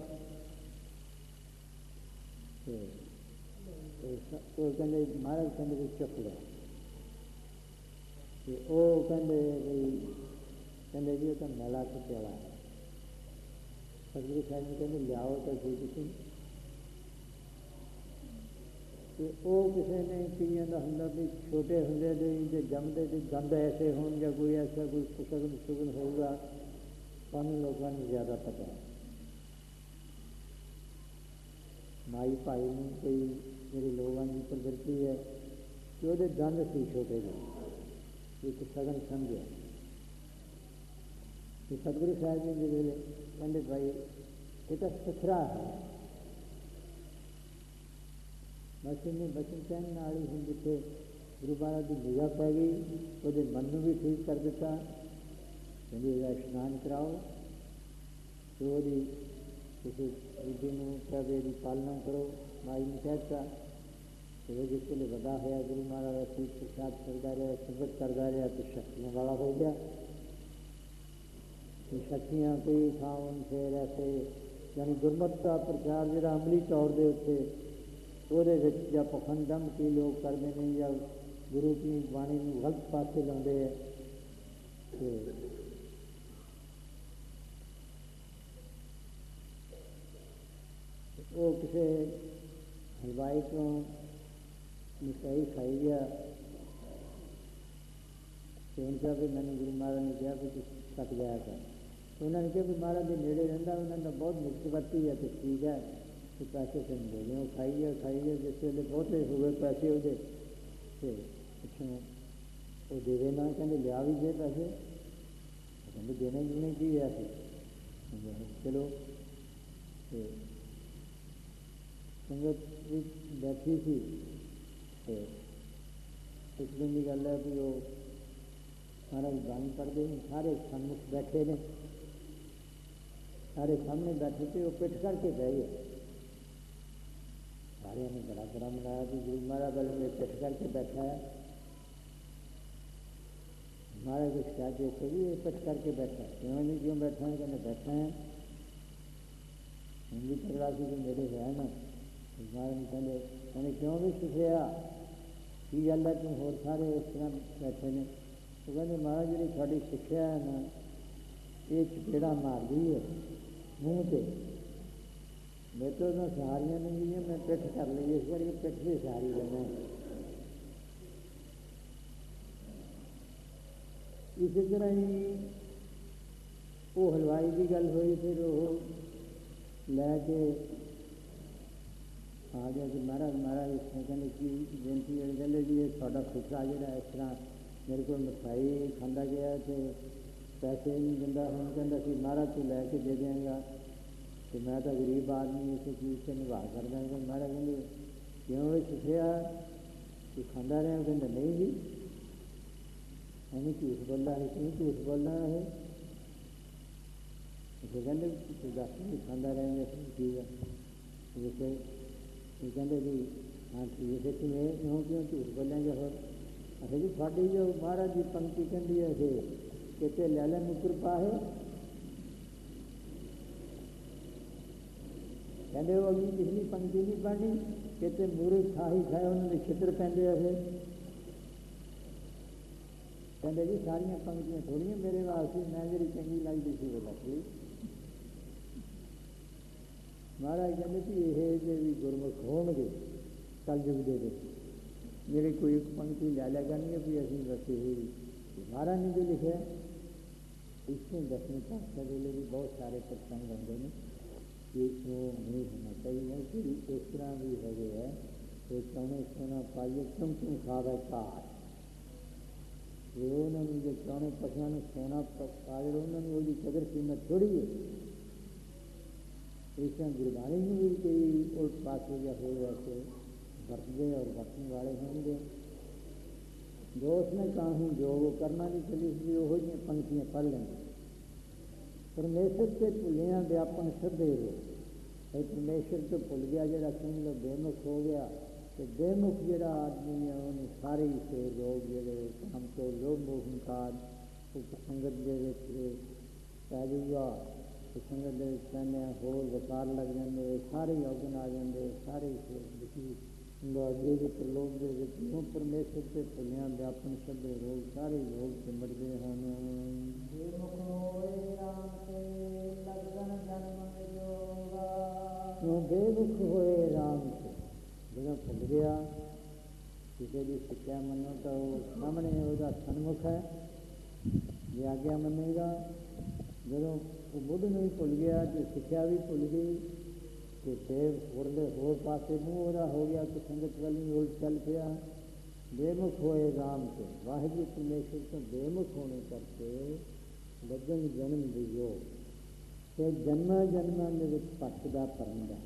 तो कहते महाराज कहते चुप रहो कि वो कहते बी कहते जी तो मेला कट्याला है। सतगुरु साहब जी कहते लियाओ तो जी किसी कि वो किसी ने कई होंगे भी छोटे होंगे जो जमते तो गंद ऐसे हो कोई ऐसा कोई सुगन होगा उन लोगों ने ज़्यादा पता है। माई भाई ने कोई मेरे लोगों की प्रगति है कि वो दंद से छोटे गए, एक सगन समझे कि सतगुरु साहब जी वे पंडित भाई ये तो सखरा है, बस इन्हें बचन कहने वाली हम जिसे गुरु महाराज की निगा पै गई, वो मन को भी ठीक कर दिता। कहते स्नान कराओ, तो वही किसी विधि में कहे की पालना करो। माई ने कहता तो वो जिस वे वड़ा होया गुरु महाराज का तीर्थ प्रसाद करता रहा, संगत करता रहा, तो शक्तियों वाला हो गया। तो शक्तियाँ कोई खाउन फिर ऐसे यानी गुरमत का प्रचार जरा अमली तौर के उत्ते ਉਹਦੇ ਵਿੱਚ ਜਾਂ ਪਖੰਡਮ ਕੀ ਲੋਕ ਕਰਦੇ ਨੇ ਜਾਂ ਗੁਰੂ ਦੀ ਬਾਣੀ ਨੂੰ ਗਲਤ ਪਾਸੇ ਲਾਉਂਦੇ ਹੈ। ਅਤੇ ਉਹ ਕਿਸੇ ਹਲਵਾਈ ਤੋਂ ਮਿਠਾਈ ਖਾਈ ਗਿਆ ਅਤੇ ਉਹਨਾਂ ਕਿਹਾ ਵੀ ਮੈਨੂੰ ਗੁਰੂ ਮਹਾਰਾਜ ਨੇ ਕਿਹਾ ਵੀ ਤੁਸੀਂ ਛੱਕ ਜਾਇਆ ਕਰ। ਉਹਨਾਂ ਨੇ ਕਿਹਾ ਵੀ ਮਹਾਰਾਜ ਦੇ ਨੇੜੇ ਰਹਿੰਦਾ, ਉਹਨਾਂ ਦਾ ਬਹੁਤ ਮੁਸੀਬਤੀ ਹੈ, ਅਤੇ ਠੀਕ ਹੈ तो पैसे कम दे रहे हो, खाइए जिस वे बहुत हो गए पैसे हो गए तो पिछले वो देवे ना, कहते लिया भी दे पैसे, कहते देने देने की है ऐसे चलो। तो संगत भी बैठी थी, तो इस दिन की गल है कि वो सारा बाणी पढ़ते हैं, सारे सन्मुख बैठे ने, सारे सामने बैठे थे, वो पिट करके गए है। सारे ने बड़ा बड़ा मनाया कि गुरु महाराज वाले में पिट करके बैठा है। महाराज को शिकायत देते जी ये पिट करके बैठा है, क्यों नहीं क्यों बैठा है, कहने बैठा है हिंदी करवा के जो मेरे है ना। महाराज ने कहने क्यों भी सुखया की गल है तू होर सारे इस तरह बैठे ने। तो कहते महाराज जी थोड़ी सिक्ख्या है ना ये चपेड़ा मार दी है मूँह से, मेरे तो उन्होंने सहारियाँ नहीं गई, मैं पिट कर ली, इस बार ये पिट से सहारी बना। इस तरह ही वो हलवाई की गल हुई, फिर वो लैके आ गया कि महाराज महाराज इस तरह कहने की बेनती है, कहते जी थोड़ा खुदरा जरा इस तरह मेरे को मिठाई खाता गया तो पैसे नहीं दिता, हम कहता कि महाराज तू लैके दे देंगा तो मैं तो गरीब आदमी इस चीज़ से निभा कर देंगे। महाराज कहते क्यों सुखया तू खाँदा रहा, कहते नहीं जी मैंने झूठ बोलना है, क्यों झूठ बोलना है, फिर कहते दस नहीं खाँदा रहेंगे ठीक है, जैसे कहते जी हाँ ठीक है, फिर तुम्हें क्यों झूठ बोलेंगे हो अच्छा जी थोड़ी जो महाराज की पंक्ति कहती है कि कितने लैला नुपुर पाए। कहते वो अगली पिछली पंक्ति नहीं पढ़नी कहते मूरे खाही खाए उन्होंने छित्र कहते हैं, फिर कहते जी सारिया पंक्तियां थोड़िया मेरे वास्ते, मैं जी चंगी लगती थी वो लगती। महाराज कहते कि यह जो भी गुरमुख होंगे कलयुग दे मेरे कोई एक पंक्ति ला लिया करनी है भी असं बचे हुई महाराज ने जो लिखा इसमें दसवें पातशाह वेले भी बहुत सारे प्रसंग होंगे ने कि वो नहीं होना चाहिए कि इस तरह भी हो गया है तो चौने सोना पाइए चमचम खावे कार उन्होंने जो चौने पशुओं ने सोना पाए उन्होंने वो कदर कीमत थोड़ी है। इस तरह गुरबाणी में भी कई उल्ट पासे या हो वैसे वरतदे और वरतने वाले होंगे जो उसने कहा हूँ जो वो करना नहीं चाहिए, इसलिए वो जो पंक्तियाँ पढ़ लेंगे। परमेश्वर से भुलिया व्यापन सदे हो, परमेश्वर तो भुल गया जरा समझ लो बेमुख हो गया, तो बेमुख जरा आदमी है उन्हें सारे से रोग जोड़े हम तो लोभ अहंकार संगत के पै जाऊगा, संगत कहने होर व्यापार लग जाते, सारे योगन आ जाते, सारे अंग्रेजी के प्रलोभ के परमेश्वर से भुलिया व्यापन सदे रोग सारे लोग चिमटते हैं। बेमुख होए राम से जो भुल गया किसी की सिक्ख्या मनो तो सामने वह सन्मुख है, जे आज्ञा मनेगा ਜਦੋਂ ਉਹ ਬੁੱਧ ਨੂੰ ਵੀ ਭੁੱਲ ਗਿਆ ਅਤੇ ਸਿੱਖਿਆ ਵੀ ਭੁੱਲ ਗਈ ਅਤੇ ਫਿਰ ਹੋਰ ਪਾਸੇ ਮੂੰਹ ਉਹਦਾ ਹੋ ਗਿਆ ਕਿ ਸੰਗਤ ਵੱਲ ਹੀ ਉਲਟ ਚੱਲ ਪਿਆ। बेमुख होए राम से वाहिगुरु परमेश्वर से बेमुख होने करके बदन जन्म दियो तो जन्मा जन्मा मेरे भटकदा परंदा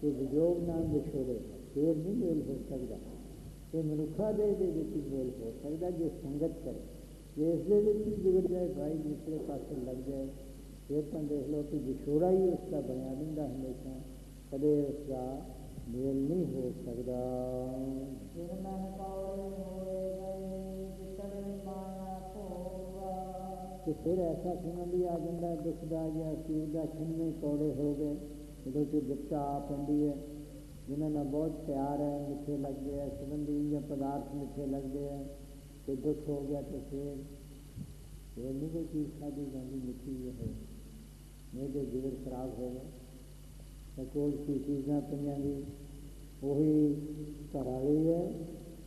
तो वियोग नाम विछोड़े फिर नहीं मेल हो सकता। तो मनुखा दे मेल हो सकता जो संगत करे जो इस बिगड़ जाए भाई दूसरे पास लग जाए फिर तो देख लो कि विछोड़ा ही उसका बना दिंदा हमेशा कदे उसका मेल नहीं हो सकता। तो फिर ऐसा सुनन भी आ जाता दुख का या तीर का छिन्ने कौड़े हो गए जो कि बिपता आ पी है जिन्होंने बहुत प्यार है मिठे लगते हैं सुगंधी या पदार्थ मिठे लगते हैं तो दुख हो गया। तो फिर नहीं कोई चीज़ खाधी जाती मिठी है नहीं तो जीवन खराब हो गया। कोल की चीज़ा पी वही घर वाली है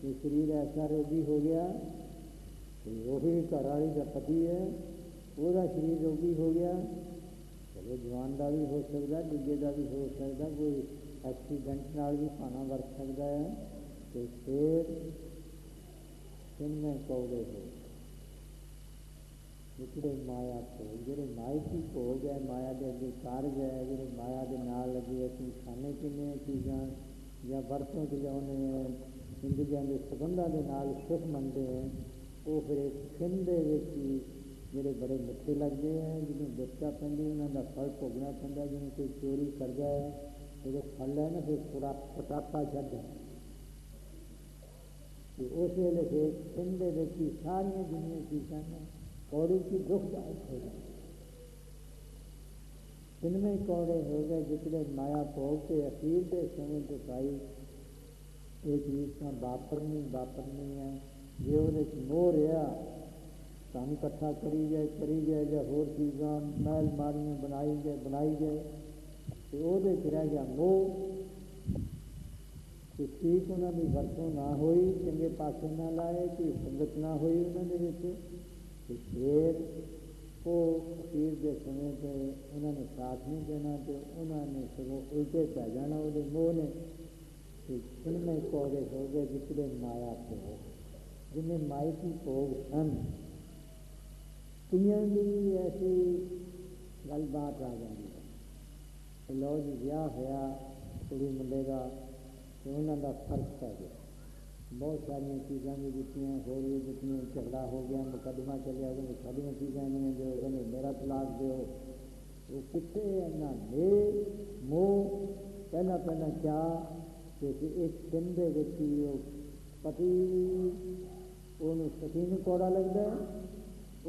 जो शरीर ऐसा रोगी हो गया तो वही घर वाली का पति है वह शरीर रोगी हो गया। चलो जवान का भी हो सकता दूजे का भी हो सकता कोई एक्सीडेंट नाल भी पाना वरत सकता है। तो फिर किन्ने कौड़े हो जिहड़े माया को जिहड़े मायकी को गए माया के अगे कारज है जिहड़े माया के नाल लगे कि खाने पीने चीज़ा या वरतों से जाने जिंदगियां के संबंधों के नाल सुख मनते हैं वो फिर छिंदे ही जोड़े बड़े मिठे लगते हैं जिन्होंने बेचा पैंती उन्होंने फल भोगना पैंता जिन्हें कोई चोरी करता है जो फल है ना फिर थोड़ा पटापा चढ़ता है तो उस वेले फिर छिंदे सारिया जिन्नी चीज़ा ने कौड़ी की दुखदायक हो जाए इनमें कौड़े हो गए जितने माया भोग के अखीर के समय तो भाई ये चीज़ का वापरनी है जो उन्हें मोह रहा काम कट्ठा करी जाए या होर चीज़ा महल मारियाँ बनाई जाए तो वो रह गया मोह कि ठीक उन्होंने वरतों ना होई चंगे पासे ना लाए कोई संगत ना होई उन्होंने फिर वो अखीर के समय पर उन्होंने साथ नहीं देना तो उन्होंने सगों उल्टे पै जाना वो मोह ने। तो इनमें कौड़े हो गए जितने माया भोग जिन्हें मायकी भोग सन कई भी ऐसी गलबात आ जाती है तो लो जी ब्याह होया कुड़ी मुंडे का तो उन्होंने फर्क पै गया बहुत सारिया चीज़ा भी दिखाई होर भी दिखाई झगड़ा हो गया मुकदमा चलिया गया सारिया चीज़ा नहीं दो कहने मेरा तलाक दो वो कितने इन्ना बे मोह पहला क्या कि एक दिन के पति ओनू सती में कौड़ा लगता है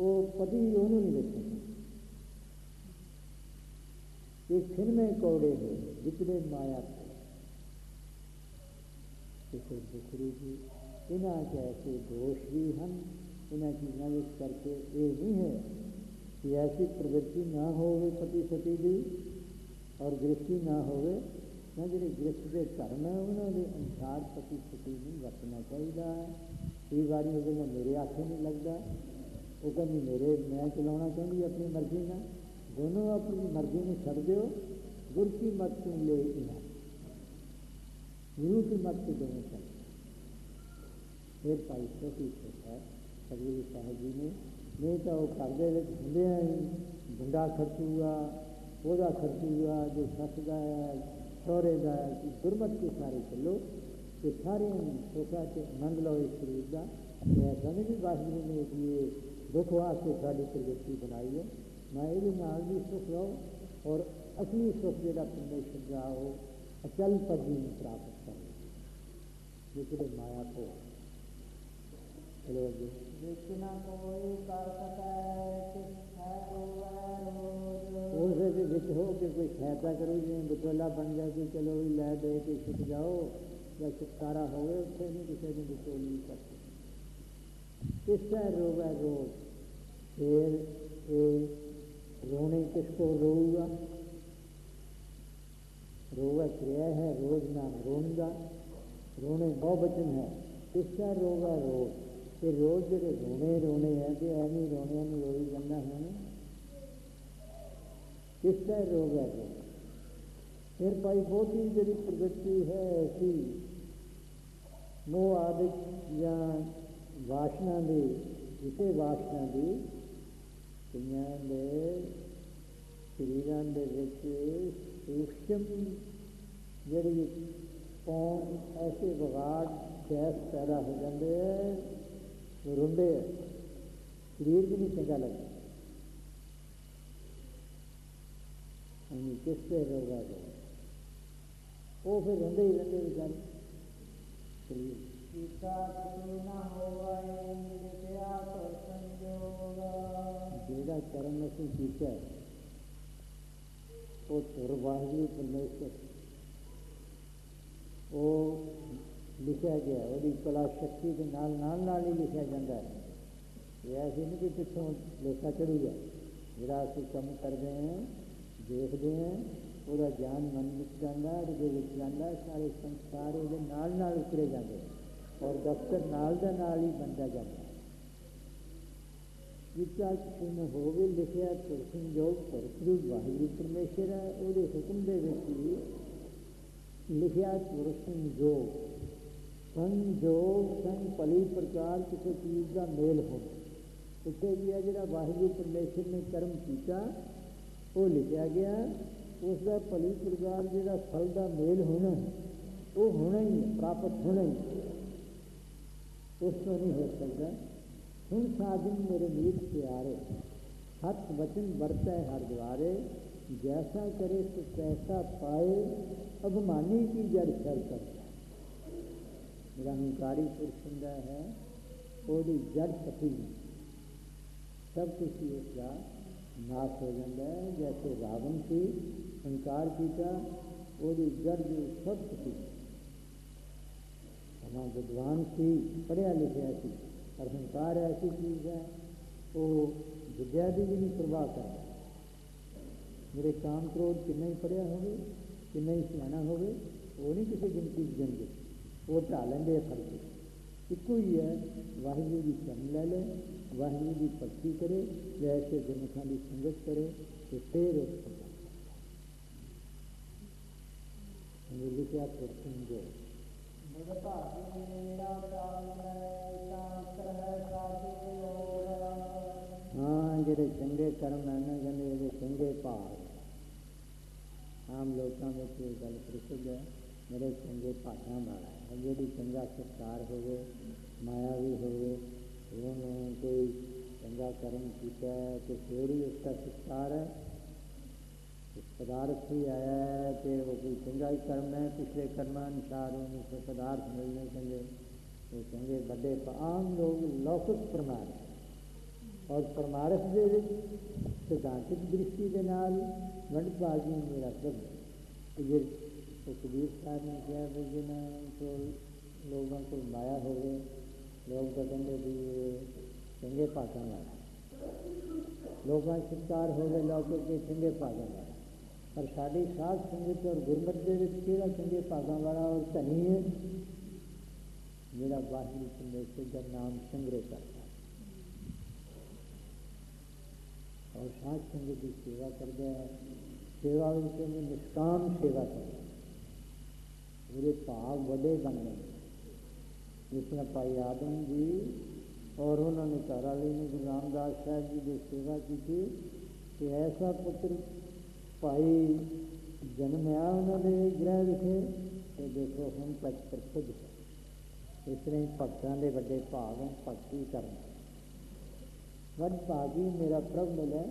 वो पति ओनू नहीं देखता एक दिन में कौड़े हो जितने माया किसी दुखड़ी की इन्ह ऐसे दोष भी हैं इन्ह चीज़ों में करके ये नहीं है कि ऐसी प्रवृत्ति ना हो पति सती की और गृहस्थी ना हो जो गृहस्थ के धर्म है उन्होंने अनुसार पति सती नहीं वरतना चाहिए है। कई बार वो कहना मेरे आखे नहीं लगता वो कहनी मेरे मैं चलाना चाहूँगी अपनी मर्जी ना दोनों अपनी मर्जी में छड़ दो गुर की मत तुम ले गुरु की मत से देने चाहिए। फिर भाई छोटी सोचा सतगुरु साहब जी ने नहीं तो वो घर के होंदे ही बंदा खर्चूगा ओहदा खर्चूगा जो सस का है सौरे का है गुरमत के सारे चलो तो सारे सोचा के मंग लो इस शरीर का ऐसा नहीं कि वाहिगुरु ने ये दुख वास्ते साड़ी प्रवृत्ति बनाई है ना ये नाल भी सुख लो और असली सुख जो परमेश्वर का हो अचल पदी में प्राप्त करें जिसने माया को विच हो के कोई सहायता करो जिन्हें बिचोला बन जाए कि चलो भी लै दे के छुट जाओ या छुटकारा हो गए उसे नहीं किसी ने बिचोल नहीं कर सकते इस तरह रोग है रोग। फिर ये रोने किसको रोऊगा रोगा क्रिया है रोज नाम रोनगा रोने बहुवचन है इसका रोगा रोग ये रोज जो रोने हैं तो ऐ नहीं रोने रोई जाना है डिस्टर्ब हो जाते हैं। फिर पाइपोटी जड़ी प्रवृत्ति है ऐसी वो आदत या वासना दी, इसे वासना दी दुनिया में शरीरों के विच सूक्ष्म जड़ी कौन ऐसे बगाड़ गैस पैदा हो जाते हैं, रुंडे शरीर भी नहीं चंगा लगता। हमें किससे रोगा गया वो फिर रुंडे ही रुंडे बेचारे शरीर जेड़ा कर्म असी किया वो तुरबाही परमेश्वर वो लिखा गया वो कला शक्ति के नाल नाल नाल ही लिखा जाता है। ये ऐसे नहीं कि पिछों लेखा चढ़ूगा, जोड़ा असं कम करते हैं देखते हैं वह ज्ञान मन जाता जाता सारे संस्कार वो नाल नाल उतरे जाते हैं और दफ्तर नाल दा नाल ही बनता जाता है। जिसका किसी हो भी लिखा तुर संयोग भरपूर वाहिगुरू परमेश्वर है वो हुक्म दे लिखा तुर संयोग संयोग संग भली प्रकार किसी चीज़ का मेल हो उत्तर गया जोड़ा वाहिगुरू परमेश्वर ने कर्म किया वो लिखा गया उसका भली प्रकार जोड़ा फल का मेल होना वो होना ही प्राप्त होना ही उसको नहीं हो सकता। हूँ साधन मेरे मीत प्यारे हथ वचन बरतै हर द्वारे जैसा करे सो तैसा पाए अभिमानी की जड़ सर करता है। मेरा अहंकारी पुरुष होता है वो जड़ सफी सब कुछ उसका नाश हो जाता है। जैसे रावण से अहंकार किया वो जड़ जो सब सफी वहाँ विद्वान से पढ़िया लिखा सी और अहंकार ऐसी चीज़ है वो विद्या की भी नहीं प्रवाह करता। मेरे काम क्रोध किन्ना ही पढ़िया होवे किन्ना ही सियाना होवे वो नहीं किसी गिनती गिनते वो ढालें दे फर्क इको ही है। वाहिगुरू की शरण ले ले वाहिगुरू की भगती करे जैसे गुरमुखां की संगत करे तो फिर लिखा फिर समझो हाँ जो चंगे कर्म है ना कहते चंगे भाग आम लोगों में गल प्रसिद्ध है मेरे चंगे भागों वाला है। जो चंगा संस्कार हो माया भी होने कोई चंगा कर्म किया तो फिर ही उसका संस्कार है पदार्थ ही आया है तो वो कोई चंगा ही कर्म है पिछले कर्मानुसार उनको पदार्थ मिलने चंगे तो चंगे बड़े आम लोग लौकिक प्रमाण और परमार्थ के सिद्धांतिक दृष्टि के नाल वंडभागी मेरा प्रभु जो तो कबीर साहब ने कहा भी जिन्हों को लोगों को माया हो गए लोग तो कहते भी ये चंगे भागों वाला लोगों शिकार हो गए लोग के चंगे भागों वाला पर साड़ी साध संगत और गुरमत के चंगे भागों वाला और धनी है मेरा वाहिगुरू परमेश्वर का नाम संग्रह करता और साध संगत की सेवा करता है। सेवा उनके में निष्काम सेवा करता है मेरे भाव बड़े बन गए जिस तरह भाई आदम जी और उन्होंने घर वाली ने गुरु रामदास साहब जी की सेवा की थी कि ऐसा पुत्र भाई जन्मया उन्होंने ग्रह विखे तो देखो हम तक प्रसिद्ध है। इस तरह ही भक्तों के बड़े भाव हैं भक्ति करना वट भागी मेरा प्रभ मिल है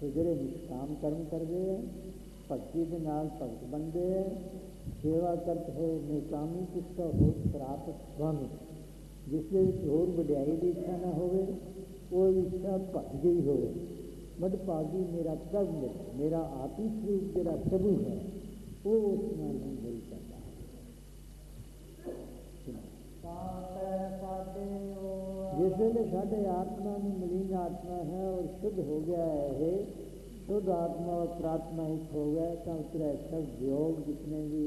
तो जोड़े निष्काम कर्म करते हैं भक्ति के नाल भगत बनते हैं सेवा करते हुए निकामी किसका हो प्राप्त स्वामी जिसके होर वड्याई की इच्छा ना होवे वो इच्छा भट गई होवे वट भागी मेरा प्रभ मिल मेरा आपी स्वरूप जोड़ा प्रभु है वो उस नाल मिल जाता है। जिस वे साढ़े आत्मा में मलिन आत्मा है और शुद्ध हो गया है ये शुद्ध आत्मा और प्रात्मा एक हो गया तो उतरा सब योग जितने भी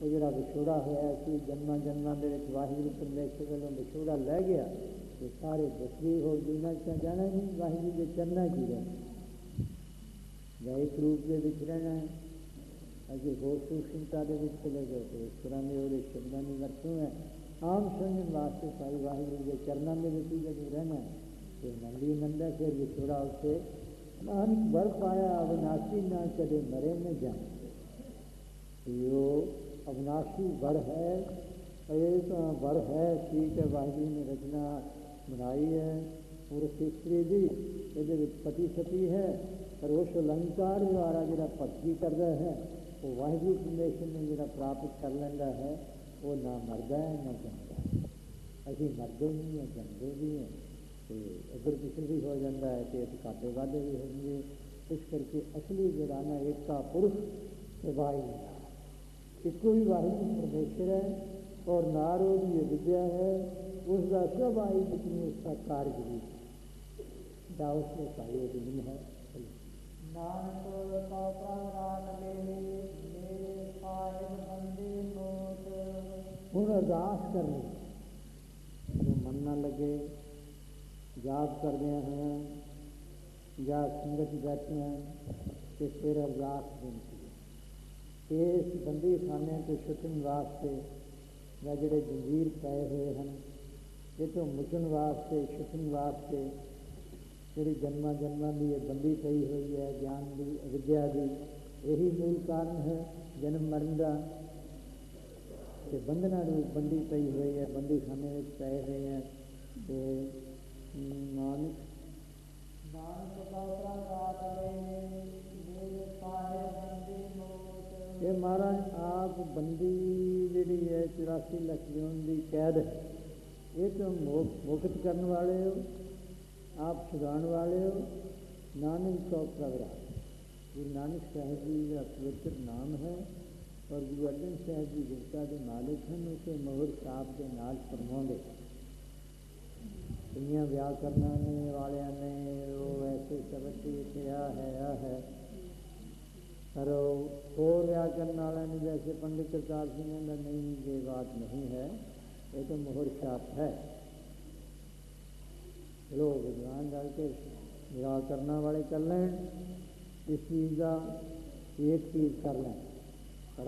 वो जोड़ा विछोड़ा होया कि जन्मा जन्मा के वाहिगुरू परमेश्वर वालों विछोड़ा लै गया तो सारे बसरी हो जीना चाह जाना नहीं वाहिगुरू के चरणा जी रहे दैहिक रूप में विचरण है ऐसे घोर सूक्ष्मता के बीच चले गए थे। पुराने और एक शब्दां में वर्षों है आम सुन वास्ते साई वाहिगुरु के चरणों में व्यक्ति जब रहना है तो नंदी नंदा से विछोड़ा उससे नान बर्फ आया अविनाशी ना चले मरे न जाए। यो अविनाशी वर है और ये तो वर है ठीक है वाहिगुरु ने रचना बनाई है और स्त्री जी ये पति सती है पर उस अलंकार द्वारा जो पक्की कर रहा है वो वाहिगुरु परमेश्वर ने जो प्राप्त कर लेंदा है वो ना मरदा है ना जाता है। अभी मरदे नहीं हैं जमदे भी हैं तो अगर किसी भी हो जाता है तो घाटे वादे भी होंगे। इस करके असली जरा ना एकता पुरुष निभाई इसको भी वाहिगुरु परमेश्वर है और नारो भी ये विद्या है उसका सब आई जितनी उसका कारगिरी दावस में सहयोग नहीं है। हूँ अरदास करनी मन न लगे जाप कर रहे हैं या संगत बैठे हैं तो फिर अरदास बनती है। इस बंदी खाने के छुट्टन वास्ते या जोड़े जंजीर पाए हुए हैं ये तो मुचन वास्ते छुट्टन वास्ते जी जन्मा जन्मा भी ये बंदी पई हुई है ज्ञान भी विद्या भी यही मूल कारण है जन्म मरण का। तो बंधना रूप बंदी पई हुई है बंदी खाने में पाए हुए हैं तो नानक ये महाराज आप बंदी जी है 84 लाख जीवन की कैद है ये तो मुक्त करने वाले हो आप छुड़ाने वाले हो। नानक का प्रगराज गुरु नानक साहब जी का पवित्र नाम है और गुरु अर्जन साहब जी जनता के मालिक हैं उसे मोहर साहब के नाल फरमाते दुनिया ब्याह करना ने वाले ने वो ऐसे शब्द से आ है पर और ब्याह करने वाले ने जैसे पंडित करतार सिंह ने नहीं ये बात नहीं है ये तो मोहर साहब है। चलो विद्वान डाल के ब्याह करने वाले कर लें इस चीज़ का एक चीज़ कर लें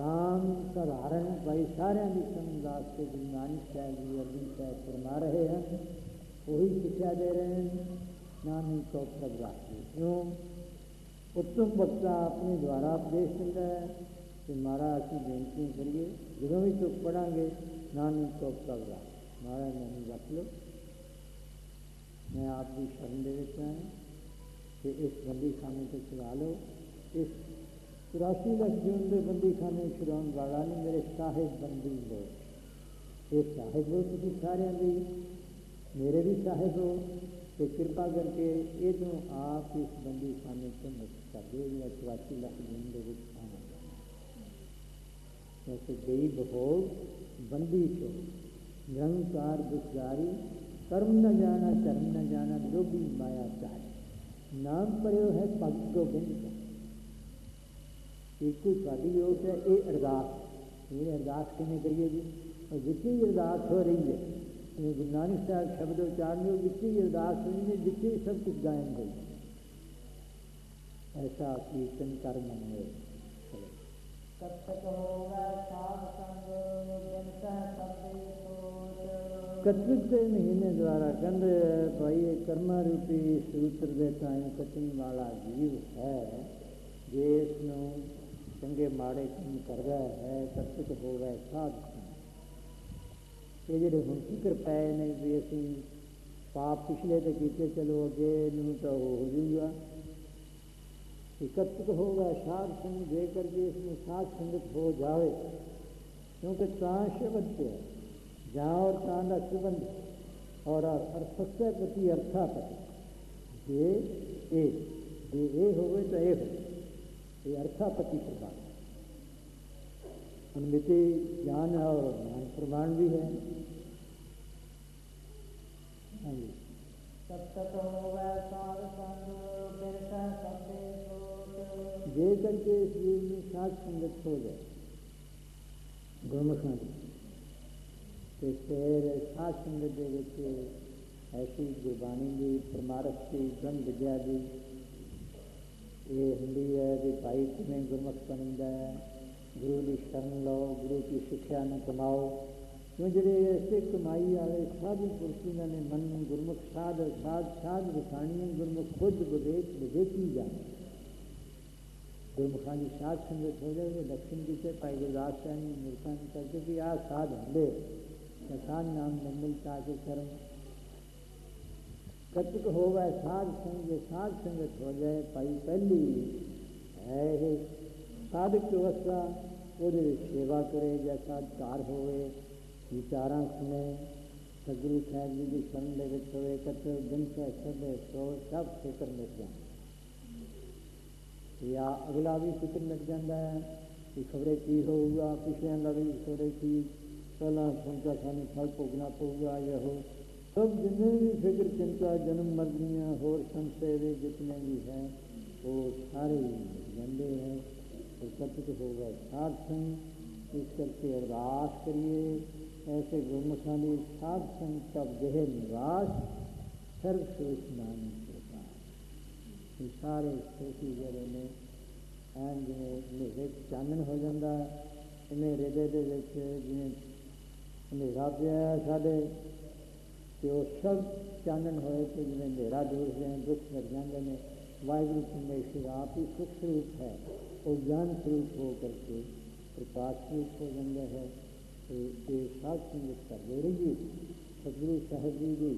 राम साधारण भाई सारे की समझदार से गुरु नानक साहब जी अर्जुन साहब फरमा रहे हैं वही शिक्षा दे रहे हैं। नानक को प्रभावी क्यों उत्तम वक्ता अपने द्वारा उपदेश दिता है कि महाराज असी बेनती करिए जो भी तुम पढ़ांगे नानक को प्रभाव महाराज नहीं रख लो। मैं आपकी शरण दे देता हूँ कि इस बंदी खाने को चला लो इस 84 लाख जीवन के बंदी खाने छुड़ाने वाला ने मेरे साहिब बंदी हो ये साहिब हो तुम सारे भी मेरे भी साहिब हो तो कृपा करके ये जो आप इस बंदी खाने को मुक्त कर दो मेरा 84 लाख जीवन खाना जैसे गई बहो बंदी को निरंकार दुखदारी कर्म न जाना चरम न जाना लोभी माया चाहे नाम पड़ो है भगत गोबिंद का एक साड़ी योग है ये अरदास ये अरदास किमें करिए जी और जितनी अरदास हो रही है गुरु नानक साहब शब्द उच्चारण हो जितनी अरदास हो रही है जितनी सब कुछ गायब हो गई ऐसा कीर्तन कर मन में कत्विक महीने द्वारा कहते भाई ये कर्मा रूपी सूत्र के टाइम कटने वाला जीव है जिस चंगे माड़े काम कर रहा है कर्तक हो गए साधु ये जो हम फिक्र पाए ने भी असी पाप पिछले तो किए चलो अगे नूं तो हो जूगा कर्तक हो गए साधु संग दे करके इसमें साध संगत हो जाए क्योंकि तां शब्द पे जाँ और तां दा संबंध और अर्थस्य प्रति अर्था तक ये होवे तो ये हो ये अर्थापति प्रमाण अनुमिति ज्ञान है और ज्ञान प्रमाण भी है। जे करके इस जीव में साध संगत हो जाए गुरमुखां तो फिर साध संगत के ऐसी गुरबाणी की परमार्थ की ब्रह्म विद्या की ये हिंदी है कि भाई तुम्हें गुरमुख बन जाए, गुरु की शरण लो, गुरु की शिक्षा में कमाओ। क्यों जो ऐसे कमाई वाले साधु पुरुष ने मन में गुरमुख साध साध साध विखाणी गुरमुख खुद विवेक विवेकी जाए। गुरमुखा की साध संगत हो जाए। दक्षिण जी से भाई गुरदास साहब ने मूर्खा करके भी आ साध होंगे साध नाम मंगल चा के कर्म कतिक हो गए साध संगत हो जाए। भाई पहली है साधक व्यवस्था वो सेवा करे जैसा कार होवे विचारा सुने सतगुरु साहब जी की शरण दे विच होवे कते दिन से सब सब फिक्र लग जाए या अगला भी फिक्र लग जाता है कि खबरे की होगा पिछले का भी खबरे की पहला सुनता सानू फल भोगना पऊगा या हो सब जिन्हें भी फिक्र चिंता जन्म मरनिया होर संशय जितने भी हैं वो सारे गंदे हैं और कथित होगा साध संग। इस करके अरदास करिए ऐसे गुरमुखानी साध संग का देह निवास सर्वश्रेष्ठ नाम होता है। सारे सोची जड़े में एन जिन्हें चानन हो जाता है इन्हें हृदय के जिन्हें हनेरा पिया साढ़े कि वो सब चानन होए तो जिन्हें अंधेरा दूर से दुख लग जाते हैं। वाहगुरु परमेश्वर आप ही सुख स्वरूप है और ज्ञान स्वरूप हो करके प्रकाश स्वरूप हो जाता है। तो ये साध संगत कर दे रही सतगुरु साहब जी की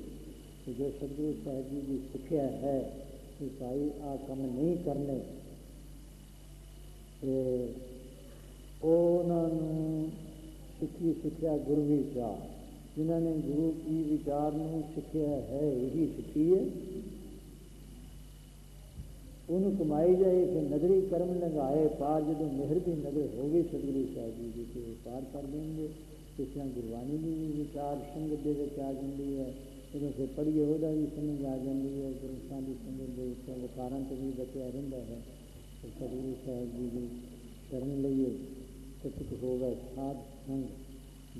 जो सतगुरु साहब जी की सिक्ख्या है कि भाई आ कम नहीं करने उन्होंने सिक्खी सिक्ख्या गुरु विचार जिन्होंने गुरु की विचार में सीखा है यही सीखी है उन्होंने कमाई जाए कि नगरी कर्म लगाए पार जो मेहर की नजर होगी सतगुरु साहब जी के पार कर देंगे। इस तरह गुरबाणी भी विचार संगत के आ जाती है जो फिर पढ़िए वह भी समझ आ जाती है। गुरमुखां की संगत के विकारों से भी बचा रहा है। सतगुरु साहब जी की शरण लिए कथित हो गए साध संग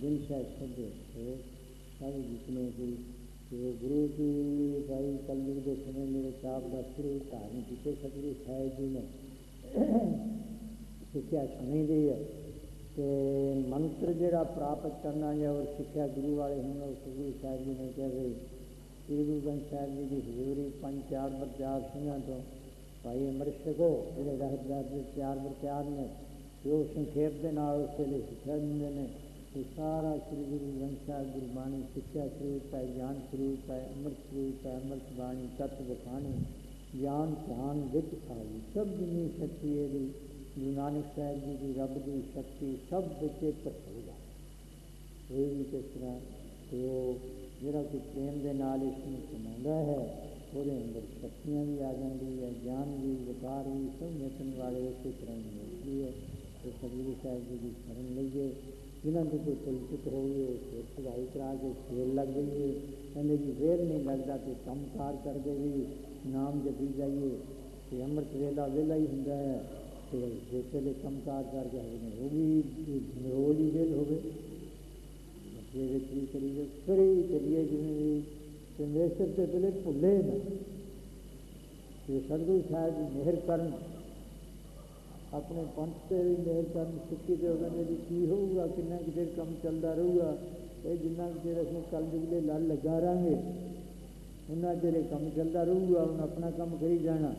दिन शायद शब्द सब जितने की गुरु की भाई कलयुग के समय मेरे चाप का शुरू धारण किए सतगुरु साहब जी ने सिक्ख्या सुनी दी है तो मंत्र जरा प्राप्त करना है और सिक्ख्या गुरु वाले होंगे। सतगुरु साहब जी ने कहा भाई श्री गुरु ग्रंथ साहब जी की हजूरी 5 4 बरचार सिंह तो भाई अमृत छको जो रहदार 4 बरचार ने जो संखेप के नाल उस वे सिक्ख्या देंगे ने सारा श्री गुरु ग्रंथ साहब गुरबाणी सिक्ख्या स्वरूप है ज्ञान स्वरूप है अमृत स्वरूप है अमृत बाणी तत्व बखाणी ज्ञान ध्यान विच आई सब जिनी शक्ति है गुरु नानक साहब जी की रब की शक्ति सब चेतक हो जाए। ये भी किस तरह तो जोड़ा कि प्रेम के नाल इसमें कमाता है वो अंदर शक्तियाँ भी आ जाती है ज्ञान भी विकार भी सब नचन वाले उस तरह की होती है। तो सतगुरु साहब जी की शरण लीजिए जिन्होंने तो कोई पुलचित हो गए फिर पढ़ाई करा के फेल लग जाइए कहते कि वेल नहीं लगता तो कम कार कर दे भी नाम जपी जाइए तो अमृत वेला वेला ही होंगे तो जिस वे कम कार करके हो भी रोज ही वेल हो गए भी करिए फिर ही करिए जिन्हें भी परमेश्वर से पहले भुले ना तो सतगुरु साहब जी मेहर करन अपने पंथ से भी मेहर कर सिक्की तो कहते भी की होगा किन्ना कि देर कम चलता रहूगा ये जिन्ना चेर असं कल जुगले लल लगा रहेंगे उन्ना चेर कम चलता रहूगा उन्हें अपना कम करी जाना।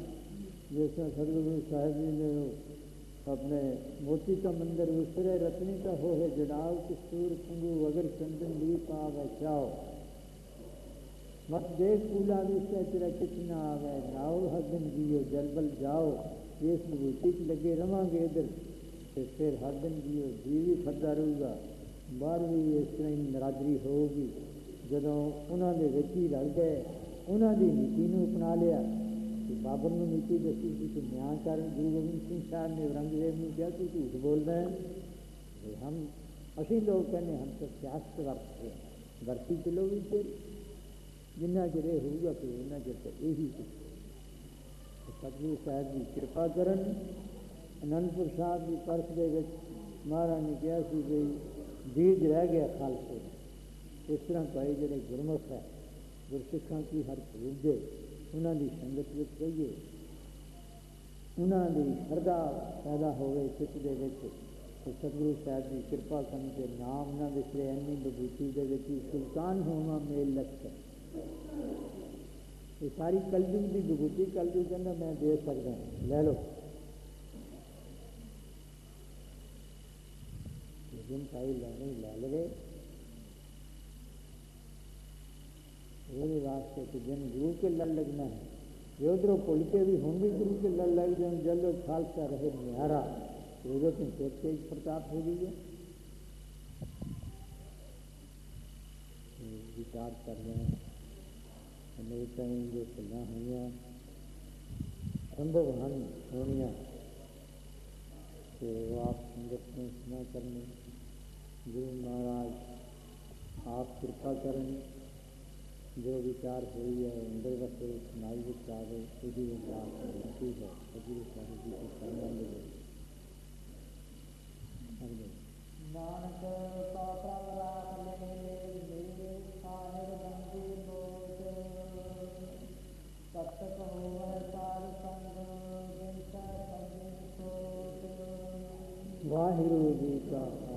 जिस तरह सतगुरु साहब जी ने अपने मोती का मंदिर उसरे रत्नी का हो है जड़ाव किसूर फंगू अगर चंदन ली पाव चाओ मत देख कूला विषय तेरा कितना आ गए जाओ हजन जियो जलबल जाओ इस विभूति लगे रहेंगे इधर तो फिर हर दिन जियो जी भी फरदा रहूगा बाहर भी इस तरह ही नराजगी होगी। जदों उन्होंने रची रल गए उन्होंने नीति ने अपना लिया तो बाबर ने नीति दसी कि तू न्याय कर। गुरु गोबिंद सिंह साहब ने औरंगजेब ने कहा तू झूठ बोल रहे हैं हम असं लोग कहने हम तो सियासत वरतते हैं वरती चलो भी फिर जिन्ना चिर होगा फिर उन्ना चिर तो यही कुछ। सतगुरु साहब जी कृपा करन। आनंदपुर साहब की परख दे विच महाराज ने कहा कि भाई बीज रह गया खालसे इस तरह भाई जोड़े गुरमुख है गुरसिखा की हर रूप दे उन्होंने संगत में रहिए उन्हों की श्रद्धा पैदा हो गई चित के सतगुरु साहब की कृपा करनी के नाम ना विसरे इन्नी बगीची के सुल्तान होना मेल लक्ष्य ये सारी कलयुग की बगीची कलयुग कहना मैं दे सकता लै लो। लेकिन भाई लैनी लै लवे वास्ते कि जिन गुरु के लड़ लगना है जो उधरों पुल के भी होंगे गुरु के लड़ लग जाए जलो खालसा रहे न्यारा तो सोच के प्रताप हो गई है। विचार कर रहे हैं अमेरिका में जो गल् हुई संभव हैं होनिया तो आप संगत में सुना करनी गुरु महाराज आप कृपा करें जो विचार हुई है अंदर रखे सुनाई विचार है खुद ही विचार होती है सभी जी को करना मिले। वाहिगुरु जी का